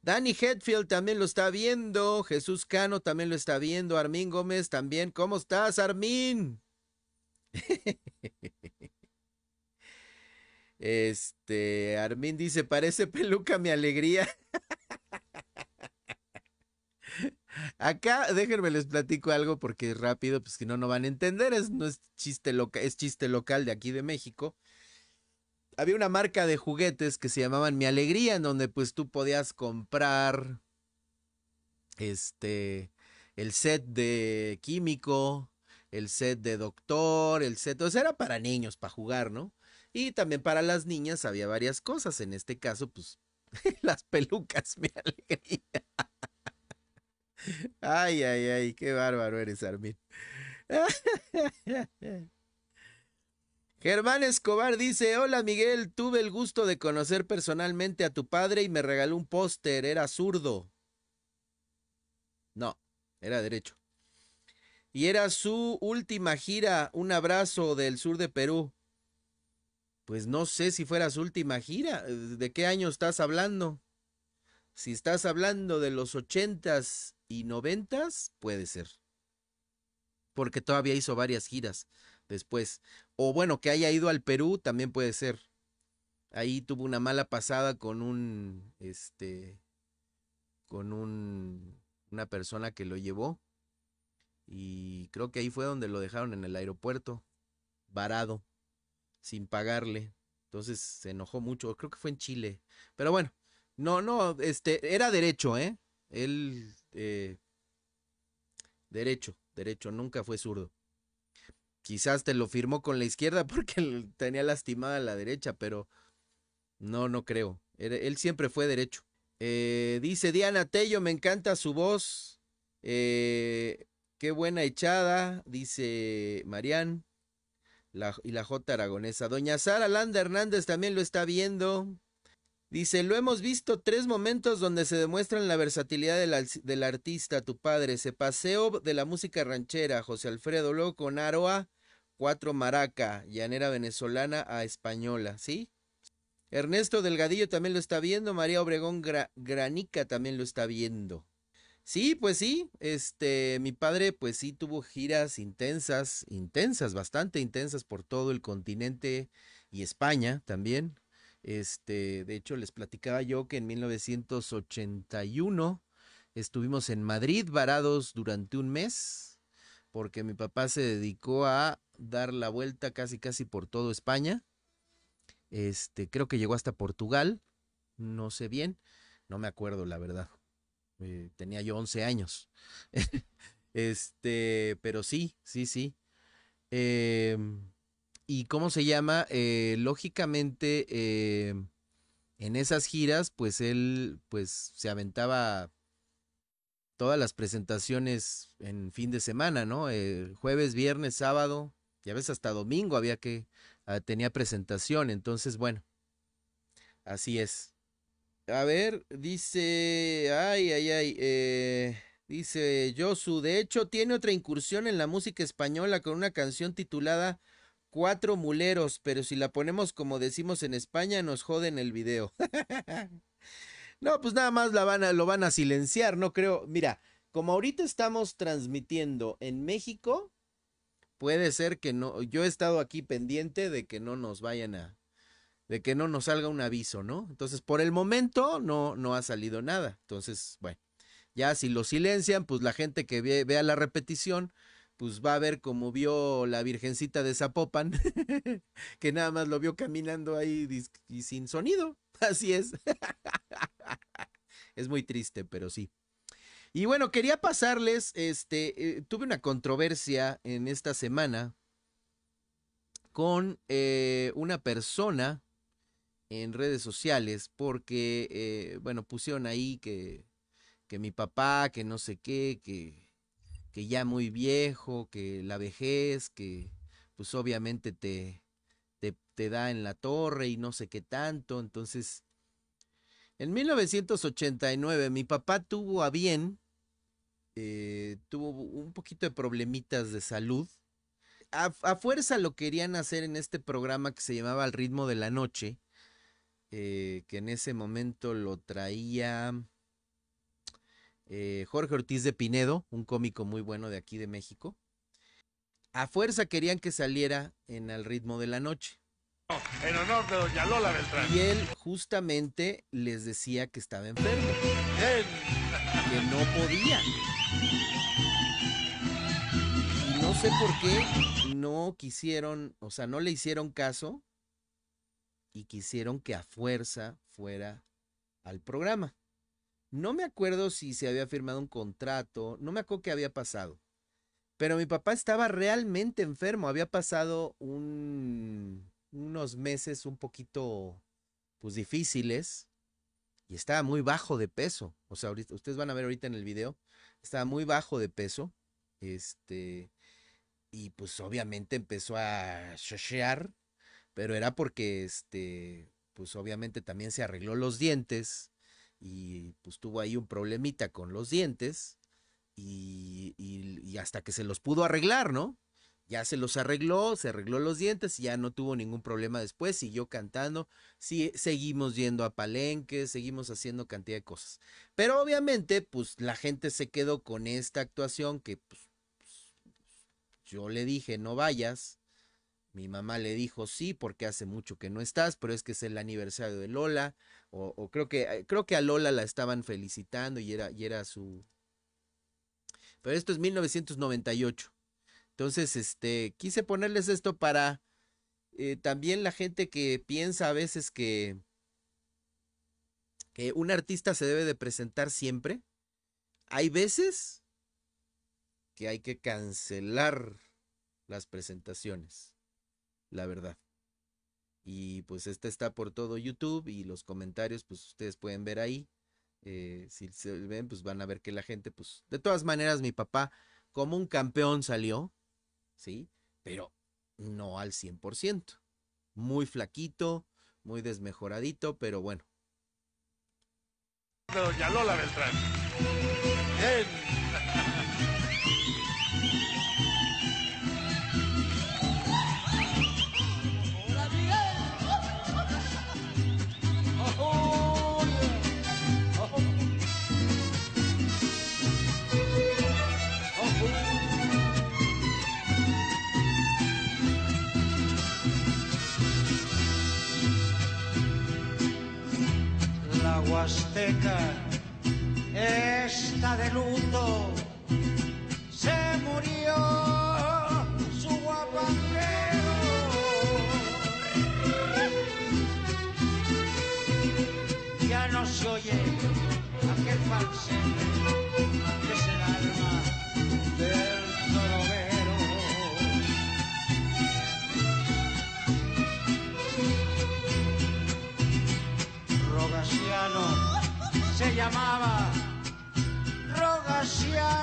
Danny Hetfield también lo está viendo, Jesús Cano también lo está viendo, Armin Gómez también, ¿cómo estás, Armin? Este, Armin dice, parece peluca mi alegría. Acá, déjenme les platico algo porque es rápido, pues que no, no van a entender, es, no es, chiste loca, es chiste local de aquí de México. Había una marca de juguetes que se llamaban Mi Alegría, en donde pues tú podías comprar este, el set de químico, el set de doctor, el set, o sea, era para niños, para jugar, ¿no? Y también para las niñas había varias cosas. En este caso, pues, las pelucas, mi alegría. Ay, ay, ay, qué bárbaro eres, Armin. Germán Escobar dice, hola, Miguel, tuve el gusto de conocer personalmente a tu padre y me regaló un póster, era zurdo. No, era derecho. Y era su última gira, un abrazo del sur de Perú. Pues no sé si fuera su última gira. ¿De qué año estás hablando? Si estás hablando de los ochentas y noventas, puede ser. Porque todavía hizo varias giras después. O bueno, que haya ido al Perú, también puede ser. Ahí tuvo una mala pasada con un, este, con un, una persona que lo llevó. Y creo que ahí fue donde lo dejaron en el aeropuerto, varado, sin pagarle, entonces se enojó mucho, creo que fue en Chile, pero bueno, no, no, este, era derecho, ¿eh? Él, eh, derecho, derecho, nunca fue zurdo, quizás te lo firmó con la izquierda porque tenía lastimada la derecha, pero no, no creo, él siempre fue derecho. Eh, dice Diana Tello, me encanta su voz, eh, qué buena echada, dice Marian. La, y la J aragonesa. Doña Sara Landa Hernández también lo está viendo. Dice, lo hemos visto tres momentos donde se demuestran la versatilidad del la, de la artista, tu padre. Se paseó de la música ranchera, José Alfredo, luego con Aroa, cuatro maraca, llanera venezolana a española, ¿sí? Ernesto Delgadillo también lo está viendo. María Obregón Gra, Granica también lo está viendo. Sí, pues sí, este, mi padre pues sí tuvo giras intensas, intensas, bastante intensas por todo el continente y España también. Este, de hecho les platicaba yo que en mil novecientos ochenta y uno estuvimos en Madrid varados durante un mes porque mi papá se dedicó a dar la vuelta casi casi por todo España. Este, creo que llegó hasta Portugal, no sé bien, no me acuerdo la verdad. Eh, tenía yo once años. Este, pero sí, sí, sí. Eh, ¿y cómo se llama? Eh, lógicamente, eh, en esas giras, pues él pues se aventaba todas las presentaciones en fin de semana, ¿no? Eh, jueves, viernes, sábado, ya ves, hasta domingo había que, ah, tenía presentación, entonces, bueno, así es. A ver, dice, ay, ay, ay, eh, dice Yosu, de hecho tiene otra incursión en la música española con una canción titulada Cuatro muleros, pero si la ponemos como decimos en España, nos joden el video. No, pues nada más la van a, lo van a silenciar, no creo. Mira, como ahorita estamos transmitiendo en México, puede ser que no. Yo he estado aquí pendiente de que no nos vayan a, de que no nos salga un aviso, ¿no? Entonces, por el momento no, no ha salido nada. Entonces, bueno, ya si lo silencian, pues la gente que ve, vea la repetición, pues va a ver como vio la Virgencita de Zapopan, que nada más lo vio caminando ahí y sin sonido, así es. Es muy triste, pero sí. Y bueno, quería pasarles, este, eh, tuve una controversia en esta semana con eh, una persona en redes sociales, porque, eh, bueno, pusieron ahí que, que mi papá, que no sé qué, que... que ya muy viejo, que la vejez, que pues obviamente te, te, te da en la torre y no sé qué tanto. Entonces, en mil novecientos ochenta y nueve mi papá tuvo a bien, eh, tuvo un poquito de problemitas de salud. A, a fuerza lo querían hacer en este programa que se llamaba Al Ritmo de la Noche, eh, que en ese momento lo traía... Eh, Jorge Ortiz de Pinedo, un cómico muy bueno de aquí de México. A fuerza querían que saliera en Al Ritmo de la Noche. En honor de doña Lola Beltrán. Y él justamente les decía que estaba enfermo. Él. Que no podía. Y no sé por qué no quisieron, o sea, no le hicieron caso y quisieron que a fuerza fuera al programa. No me acuerdo si se había firmado un contrato, no me acuerdo qué había pasado. Pero mi papá estaba realmente enfermo, había pasado un, unos meses un poquito pues difíciles y estaba muy bajo de peso. O sea, ahorita, ustedes van a ver ahorita en el video, estaba muy bajo de peso. Este, y pues obviamente empezó a chashear, pero era porque este, pues obviamente también se arregló los dientes. Y pues tuvo ahí un problemita con los dientes y, y, y hasta que se los pudo arreglar, ¿no? Ya se los arregló, se arregló los dientes y ya no tuvo ningún problema después, siguió cantando, sí, seguimos yendo a palenques, seguimos haciendo cantidad de cosas. Pero obviamente, pues la gente se quedó con esta actuación que pues, pues, yo le dije, no vayas. Mi mamá le dijo, sí, porque hace mucho que no estás, pero es que es el aniversario de Lola, o, o creo que, creo que a Lola la estaban felicitando y era, y era su... Pero esto es mil novecientos noventa y ocho. Entonces, este, quise ponerles esto para eh, también la gente que piensa a veces que, que un artista se debe de presentar siempre. Hay veces que hay que cancelar las presentaciones. La verdad. Y pues esta está por todo YouTube y los comentarios pues ustedes pueden ver ahí, eh, si se ven pues van a ver que la gente pues de todas maneras mi papá como un campeón salió, sí, pero no al cien por ciento, muy flaquito, muy desmejoradito, pero bueno. Doña Lola Beltrán. Bien. Huasteca está de luto, se murió su guapanguero. Ya no se oye aquel falsete que es el alma del torobero. Rogaciano se llamaba Rogaciano.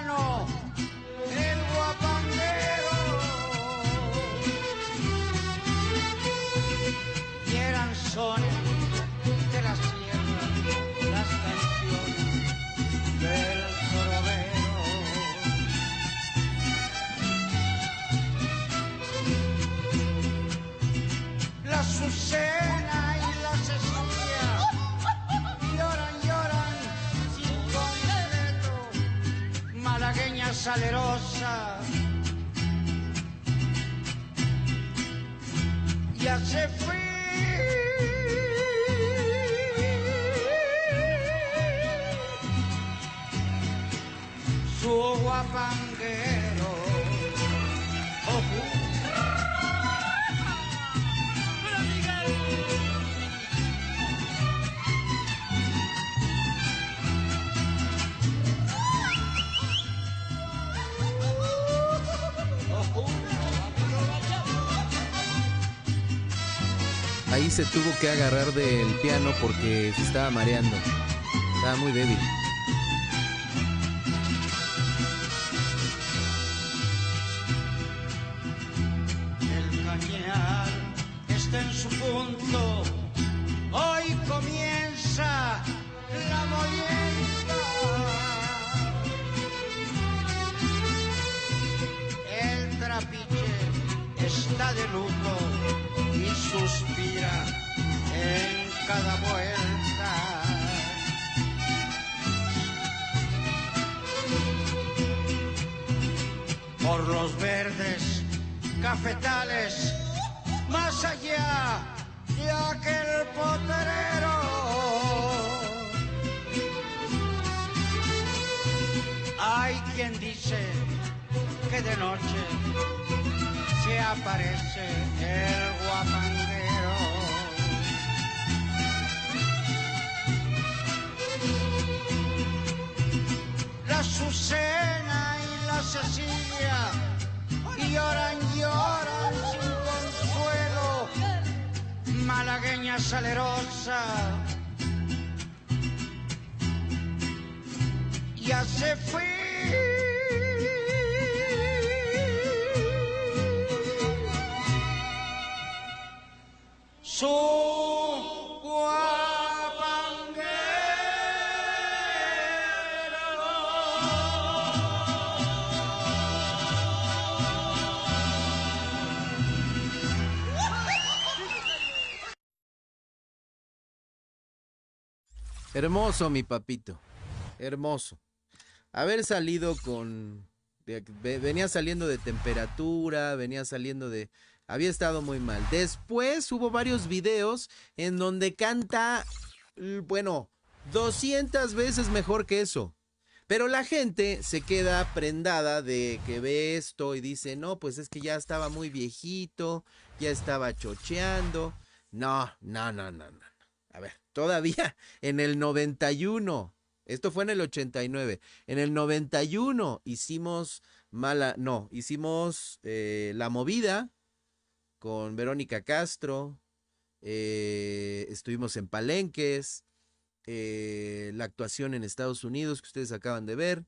azucena y las estrellas lloran, lloran sin concreto, malagueña salerosa. Ya se fue. Su guapanguero, oh, uh. Ahí se tuvo que agarrar del piano porque se estaba mareando, estaba muy débil. Hermoso, mi papito, hermoso. Haber salido con... Venía saliendo de temperatura, venía saliendo de... Había estado muy mal. Después hubo varios videos en donde canta, bueno, doscientas veces mejor que eso. Pero la gente se queda prendada de que ve esto y dice, no, pues es que ya estaba muy viejito, ya estaba chocheando. No, no, no, no, no. A ver, todavía en el noventa y uno, esto fue en el ochenta y nueve, en el noventa y uno hicimos mala, no, hicimos eh, La Movida con Verónica Castro, eh, estuvimos en Palenques, eh, la actuación en Estados Unidos que ustedes acaban de ver.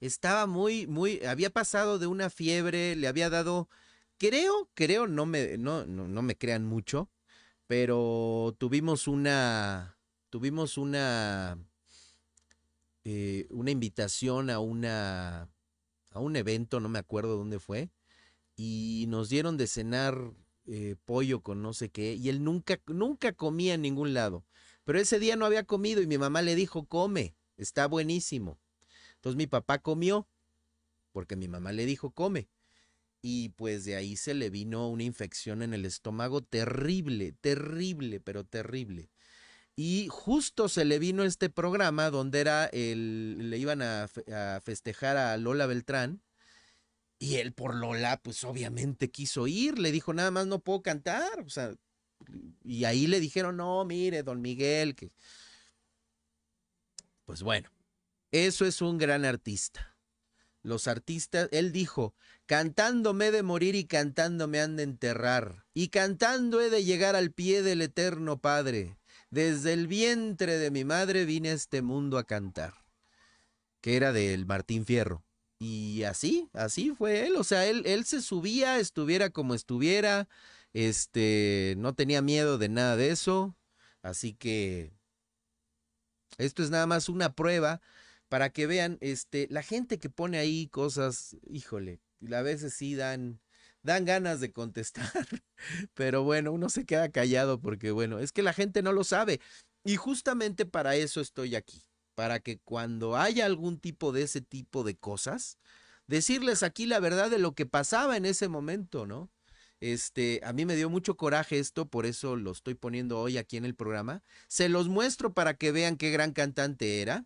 Estaba muy, muy, había pasado de una fiebre, le había dado, creo, creo, no me, no, no, no me crean mucho. Pero tuvimos una, tuvimos una, eh, una invitación a una, a un evento, no me acuerdo dónde fue, y nos dieron de cenar eh, pollo con no sé qué, y él nunca, nunca comía en ningún lado. Pero ese día no había comido y mi mamá le dijo, come, está buenísimo. Entonces mi papá comió, porque mi mamá le dijo, come. Y pues de ahí se le vino una infección en el estómago terrible, terrible, pero terrible. Y justo se le vino este programa donde era el, le iban a, a festejar a Lola Beltrán. Y él por Lola, pues obviamente quiso ir. Le dijo, nada más no puedo cantar. O sea, y ahí le dijeron, no, mire, don Miguel. Que... Pues bueno, eso es un gran artista. Los artistas, él dijo, cantándome he de morir y cantándome han de enterrar, y cantando he de llegar al pie del eterno Padre. Desde el vientre de mi madre vine a este mundo a cantar. Que era del Martín Fierro. Y así, así fue él. O sea, él, él se subía, estuviera como estuviera, este, no tenía miedo de nada de eso. Así que esto es nada más una prueba. Para que vean, este, la gente que pone ahí cosas, híjole, a veces sí dan, dan ganas de contestar, pero bueno, uno se queda callado porque bueno, es que la gente no lo sabe y justamente para eso estoy aquí, para que cuando haya algún tipo de ese tipo de cosas, decirles aquí la verdad de lo que pasaba en ese momento, ¿no? Este, a mí me dio mucho coraje esto, por eso lo estoy poniendo hoy aquí en el programa. Se los muestro para que vean qué gran cantante era,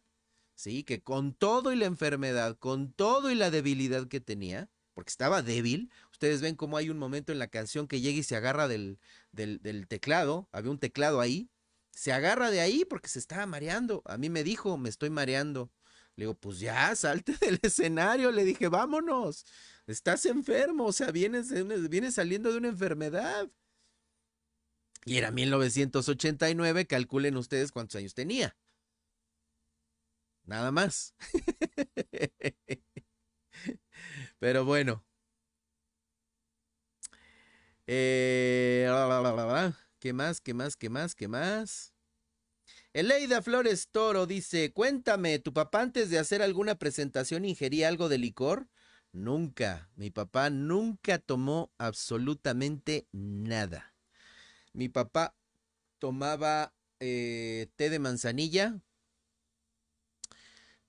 ¿sí? Que con todo y la enfermedad, con todo y la debilidad que tenía, porque estaba débil, ustedes ven cómo hay un momento en la canción que llega y se agarra del, del, del teclado, había un teclado ahí, se agarra de ahí porque se estaba mareando. A mí me dijo, me estoy mareando. Le digo, pues ya, salte del escenario, le dije, vámonos. Estás enfermo, o sea, vienes, vienes saliendo de una enfermedad. Y era mil novecientos ochenta y nueve, calculen ustedes cuántos años tenía. Nada más. Pero bueno. Eh, ¿Qué más, qué más, qué más, qué más? Eleida Flores Toro dice, cuéntame, ¿tu papá antes de hacer alguna presentación ingería algo de licor? Nunca, mi papá nunca tomó absolutamente nada. Mi papá tomaba eh, té de manzanilla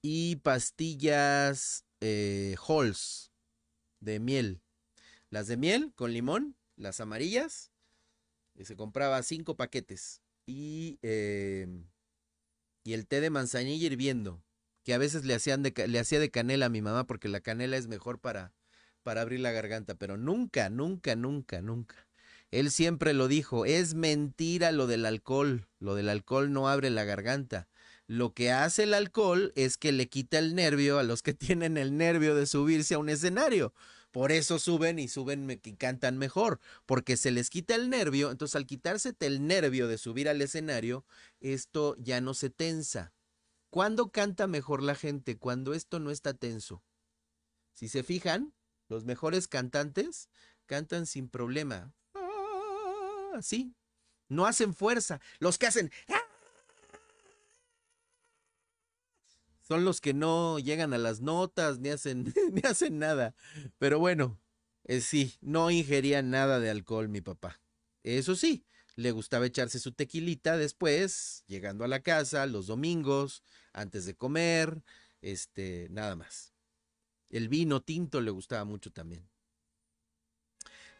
y pastillas eh, Halls de miel. Las de miel con limón, las amarillas, y se compraba cinco paquetes. Y, eh, y el té de manzanilla hirviendo. Que a veces le, hacían de, le hacía de canela a mi mamá porque la canela es mejor para, para abrir la garganta. Pero nunca, nunca, nunca, nunca. Él siempre lo dijo, es mentira lo del alcohol. Lo del alcohol no abre la garganta. Lo que hace el alcohol es que le quita el nervio a los que tienen el nervio de subirse a un escenario. Por eso suben y suben y cantan mejor, porque se les quita el nervio. Entonces al quitarse el nervio de subir al escenario, esto ya no se tensa. ¿Cuándo canta mejor la gente? Cuando esto no está tenso. Si se fijan, los mejores cantantes cantan sin problema. Así. No hacen fuerza. Los que hacen... son los que no llegan a las notas, ni hacen, ni hacen nada. Pero bueno, eh, sí, no ingería nada de alcohol mi papá. Eso sí, le gustaba echarse su tequilita después, llegando a la casa, los domingos, antes de comer, este, nada más. El vino tinto le gustaba mucho también.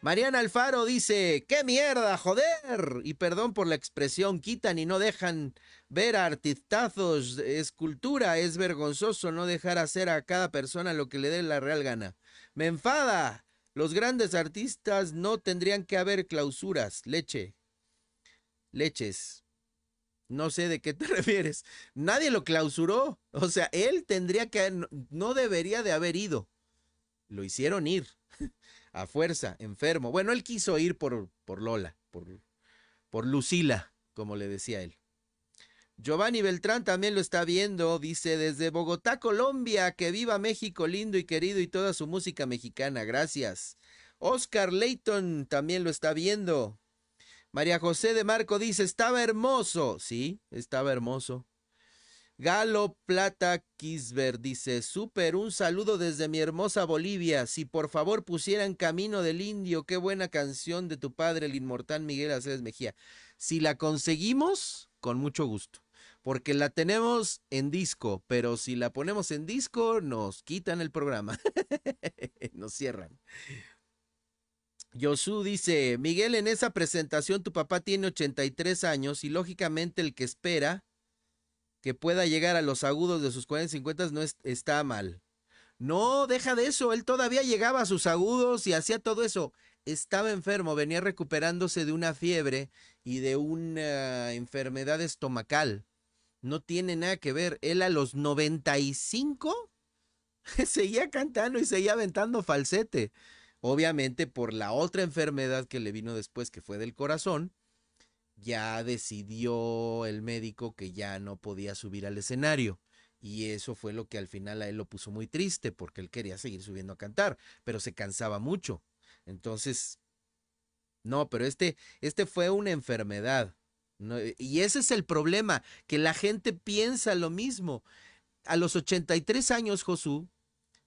Mariana Alfaro dice, ¡qué mierda, joder! Y perdón por la expresión, quitan y no dejan ver a artistazos, escultura, es vergonzoso no dejar hacer a cada persona lo que le dé la real gana. ¡Me enfada! Los grandes artistas no tendrían que haber clausuras, leche, leches. No sé de qué te refieres. Nadie lo clausuró, o sea, él tendría que, no debería de haber ido. Lo hicieron ir. A fuerza, enfermo. Bueno, él quiso ir por, por Lola, por, por Lucila, como le decía él. Giovanni Beltrán también lo está viendo, dice, desde Bogotá, Colombia, que viva México lindo y querido y toda su música mexicana, gracias. Oscar Leighton también lo está viendo. María José de Marco dice, estaba hermoso. Sí, estaba hermoso. Galo Plata Kisber dice, súper, un saludo desde mi hermosa Bolivia, si por favor pusieran Camino del Indio, qué buena canción de tu padre, el inmortal Miguel Aceves Mejía. Si la conseguimos, con mucho gusto, porque la tenemos en disco, pero si la ponemos en disco, nos quitan el programa, nos cierran. Yosu dice, Miguel, en esa presentación tu papá tiene ochenta y tres años y lógicamente el que espera que pueda llegar a los agudos de sus cuarenta y cincuenta no es, está mal. No, deja de eso, él todavía llegaba a sus agudos y hacía todo eso. Estaba enfermo, venía recuperándose de una fiebre y de una enfermedad estomacal. No tiene nada que ver, él a los noventa y cinco seguía cantando y seguía aventando falsete. Obviamente por la otra enfermedad que le vino después, que fue del corazón, ya decidió el médico que ya no podía subir al escenario y eso fue lo que al final a él lo puso muy triste porque él quería seguir subiendo a cantar, pero se cansaba mucho. Entonces, no, pero este, este fue una enfermedad, ¿no? Y ese es el problema, que la gente piensa lo mismo. A los ochenta y tres años, Josú,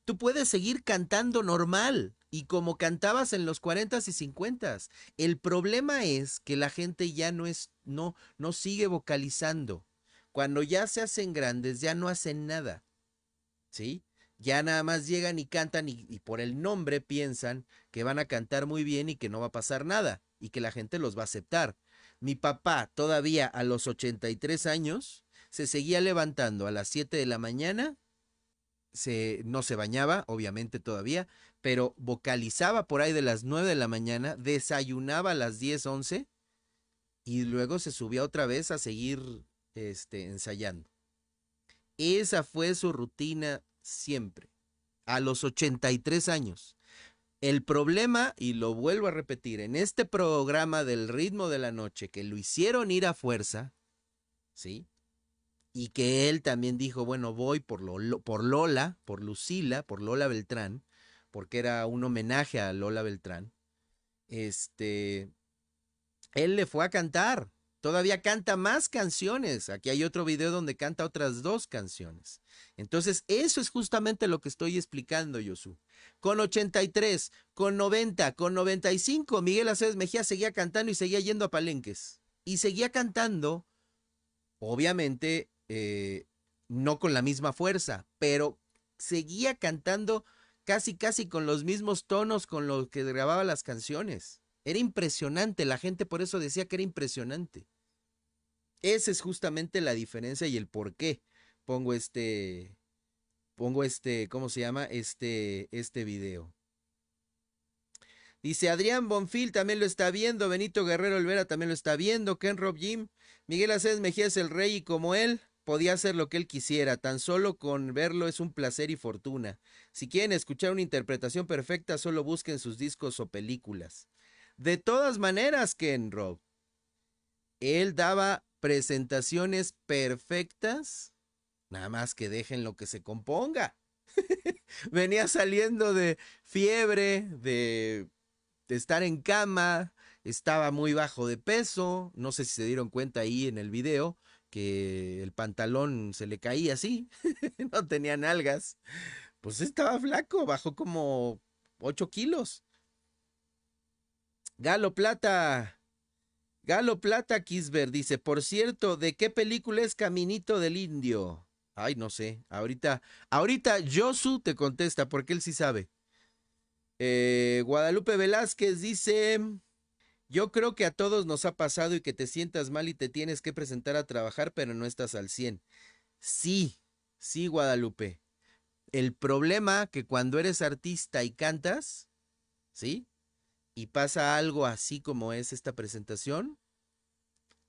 tú puedes seguir cantando normal. y como cantabas en los cuarentas y cincuentas. El problema es que la gente ya no, es, no, no sigue vocalizando. Cuando ya se hacen grandes, ya no hacen nada, ¿sí? Ya nada más llegan y cantan y, y por el nombre piensan que van a cantar muy bien y que no va a pasar nada y que la gente los va a aceptar. Mi papá todavía a los ochenta y tres años se seguía levantando a las siete de la mañana, se, no se bañaba, obviamente todavía, pero vocalizaba por ahí de las nueve de la mañana, desayunaba a las diez, once y luego se subía otra vez a seguir este, ensayando. Esa fue su rutina siempre, a los ochenta y tres años. El problema, y lo vuelvo a repetir, en este programa del ritmo de la noche, que lo hicieron ir a fuerza, ¿sí? Y que él también dijo, bueno, voy por, lo, por Lola, por Lucila, por Lola Beltrán, porque era un homenaje a Lola Beltrán. Este, él le fue a cantar. Todavía canta más canciones. Aquí hay otro video donde canta otras dos canciones. Entonces, eso es justamente lo que estoy explicando, Yosu. Con ochenta y tres, con noventa, con noventa y cinco, Miguel Aceves Mejía seguía cantando y seguía yendo a palenques. Y seguía cantando, obviamente, eh, no con la misma fuerza, pero seguía cantando casi, casi con los mismos tonos con los que grababa las canciones. Era impresionante. La gente por eso decía que era impresionante. Esa es justamente la diferencia y el por qué pongo este, pongo este, ¿cómo se llama? Este, este video. Dice Adrián Bonfil también lo está viendo, Benito Guerrero Olvera también lo está viendo, Ken Rob Jim, Miguel Aceves Mejía es el rey y como él podía hacer lo que él quisiera, tan solo con verlo es un placer y fortuna. Si quieren escuchar una interpretación perfecta, solo busquen sus discos o películas. De todas maneras, Ken Rob, él daba presentaciones perfectas. Nada más que dejen lo que se componga. Venía saliendo de fiebre, de, de estar en cama, estaba muy bajo de peso. No sé si se dieron cuenta ahí en el video que el pantalón se le caía así. No tenía nalgas. Pues estaba flaco, bajó como ocho kilos. Galo Plata. Galo Plata Kisber dice, por cierto, ¿de qué película es Caminito del Indio? Ay, no sé, ahorita, ahorita Yosu te contesta, porque él sí sabe. Eh, Guadalupe Velázquez dice, yo creo que a todos nos ha pasado y que te sientas mal y te tienes que presentar a trabajar, pero no estás al cien. Sí, sí, Guadalupe. El problema que cuando eres artista y cantas, ¿sí? Y pasa algo así como es esta presentación,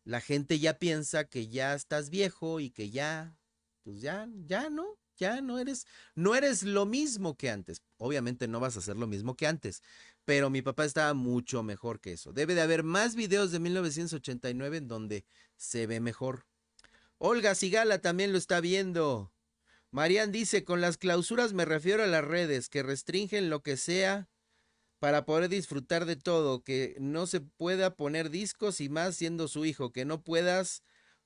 la gente ya piensa que ya estás viejo y que ya... pues ya, ya no, ya no eres, no eres lo mismo que antes. Obviamente no vas a ser lo mismo que antes, pero mi papá estaba mucho mejor que eso. Debe de haber más videos de mil novecientos ochenta y nueve en donde se ve mejor. Olga Sigala también lo está viendo. Marian dice, con las clausuras me refiero a las redes, que restringen lo que sea para poder disfrutar de todo, que no se pueda poner discos y más siendo su hijo, que no puedas...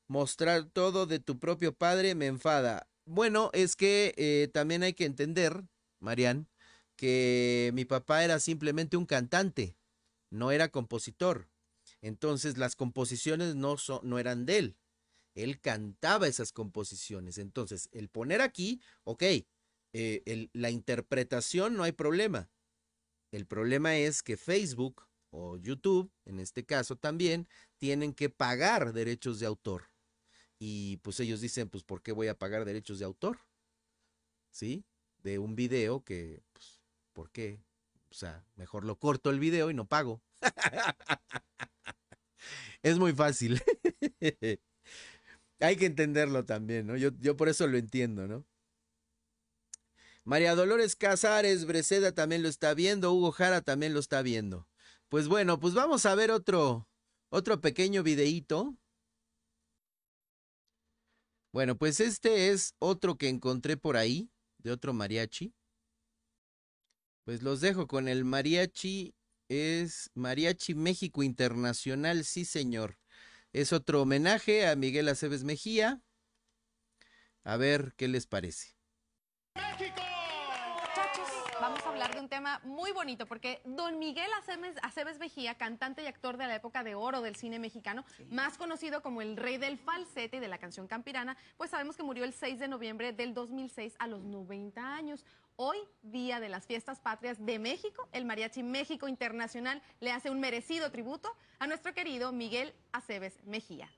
mostrar todo de tu propio padre me enfada. Bueno, es que eh, también hay que entender, Marian, que mi papá era simplemente un cantante, no era compositor. Entonces las composiciones no, so, no eran de él. Él cantaba esas composiciones. Entonces el poner aquí, ok, eh, el, la interpretación no hay problema. El problema es que Facebook o YouTube, en este caso también, tienen que pagar derechos de autor. Y pues ellos dicen, pues, ¿por qué voy a pagar derechos de autor? ¿Sí? De un video que, pues, ¿por qué? O sea, mejor lo corto el video y no pago. Es muy fácil. Hay que entenderlo también, ¿no? Yo, yo por eso lo entiendo, ¿no? María Dolores Casares Breceda también lo está viendo. Hugo Jara también lo está viendo. Pues bueno, pues vamos a ver otro, otro pequeño videíto. Bueno, pues este es otro que encontré por ahí, de otro mariachi. Pues los dejo con el mariachi, es Mariachi México Internacional, sí señor. Es otro homenaje a Miguel Aceves Mejía. A ver qué les parece. ¡México! Muchachos, vamos a hablar de un tema muy bonito, porque don Miguel Aceves, Aceves Mejía, cantante y actor de la época de oro del cine mexicano, sí. más conocido como el rey del falsete y de la canción campirana, pues sabemos que murió el seis de noviembre del dos mil seis a los noventa años. Hoy, día de las fiestas patrias de México, el Mariachi México Internacional le hace un merecido tributo a nuestro querido Miguel Aceves Mejía.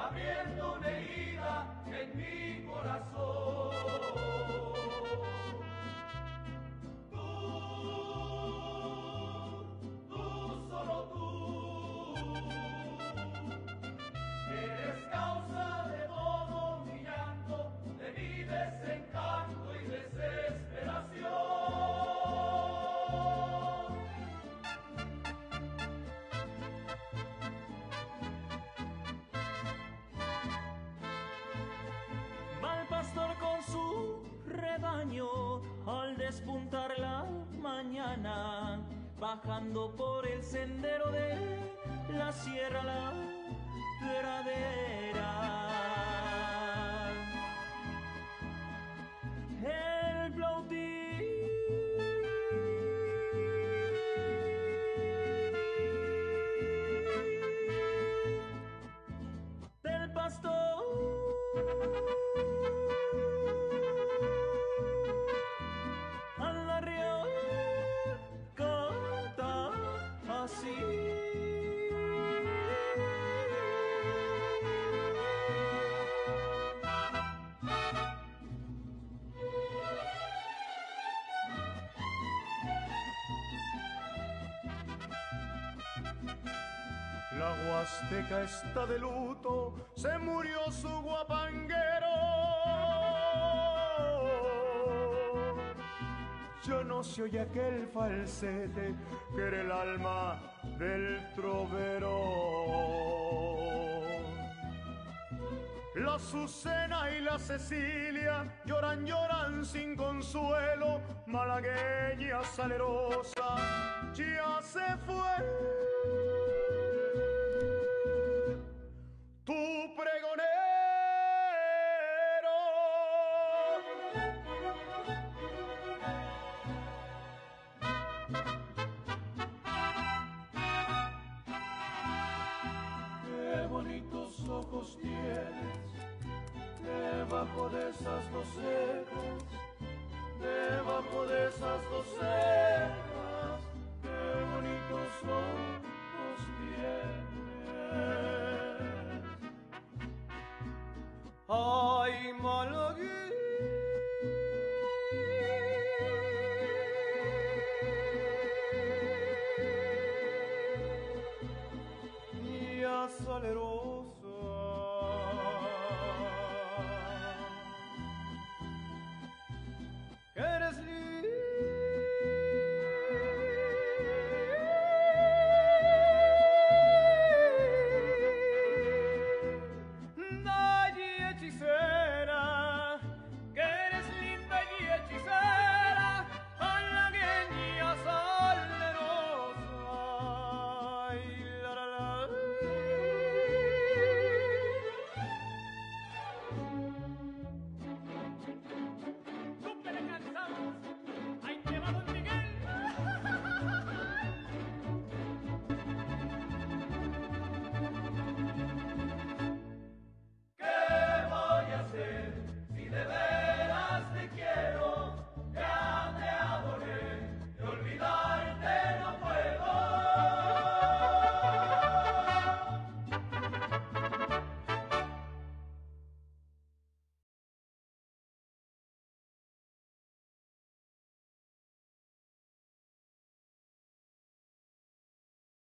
Abriendo una herida en mi corazón. Tú, tú, solo tú, eres causa de todo mi llanto, de mi desencanto y desesperación. Al despuntar la mañana, bajando por el sendero de la sierra, la pradera, el flautín del pastor. La Huasteca está de luto, se murió su guapanguero. Ya no se oye aquel falsete que era el alma del trovero. La Azucena y la Cecilia lloran, lloran sin consuelo. Malagueña salerosa, ya se fue. Debajo de esas dos cejas, debajo de esas dos cejas, qué bonitos ojos tienes. Ay, malagueña, ya salerosa.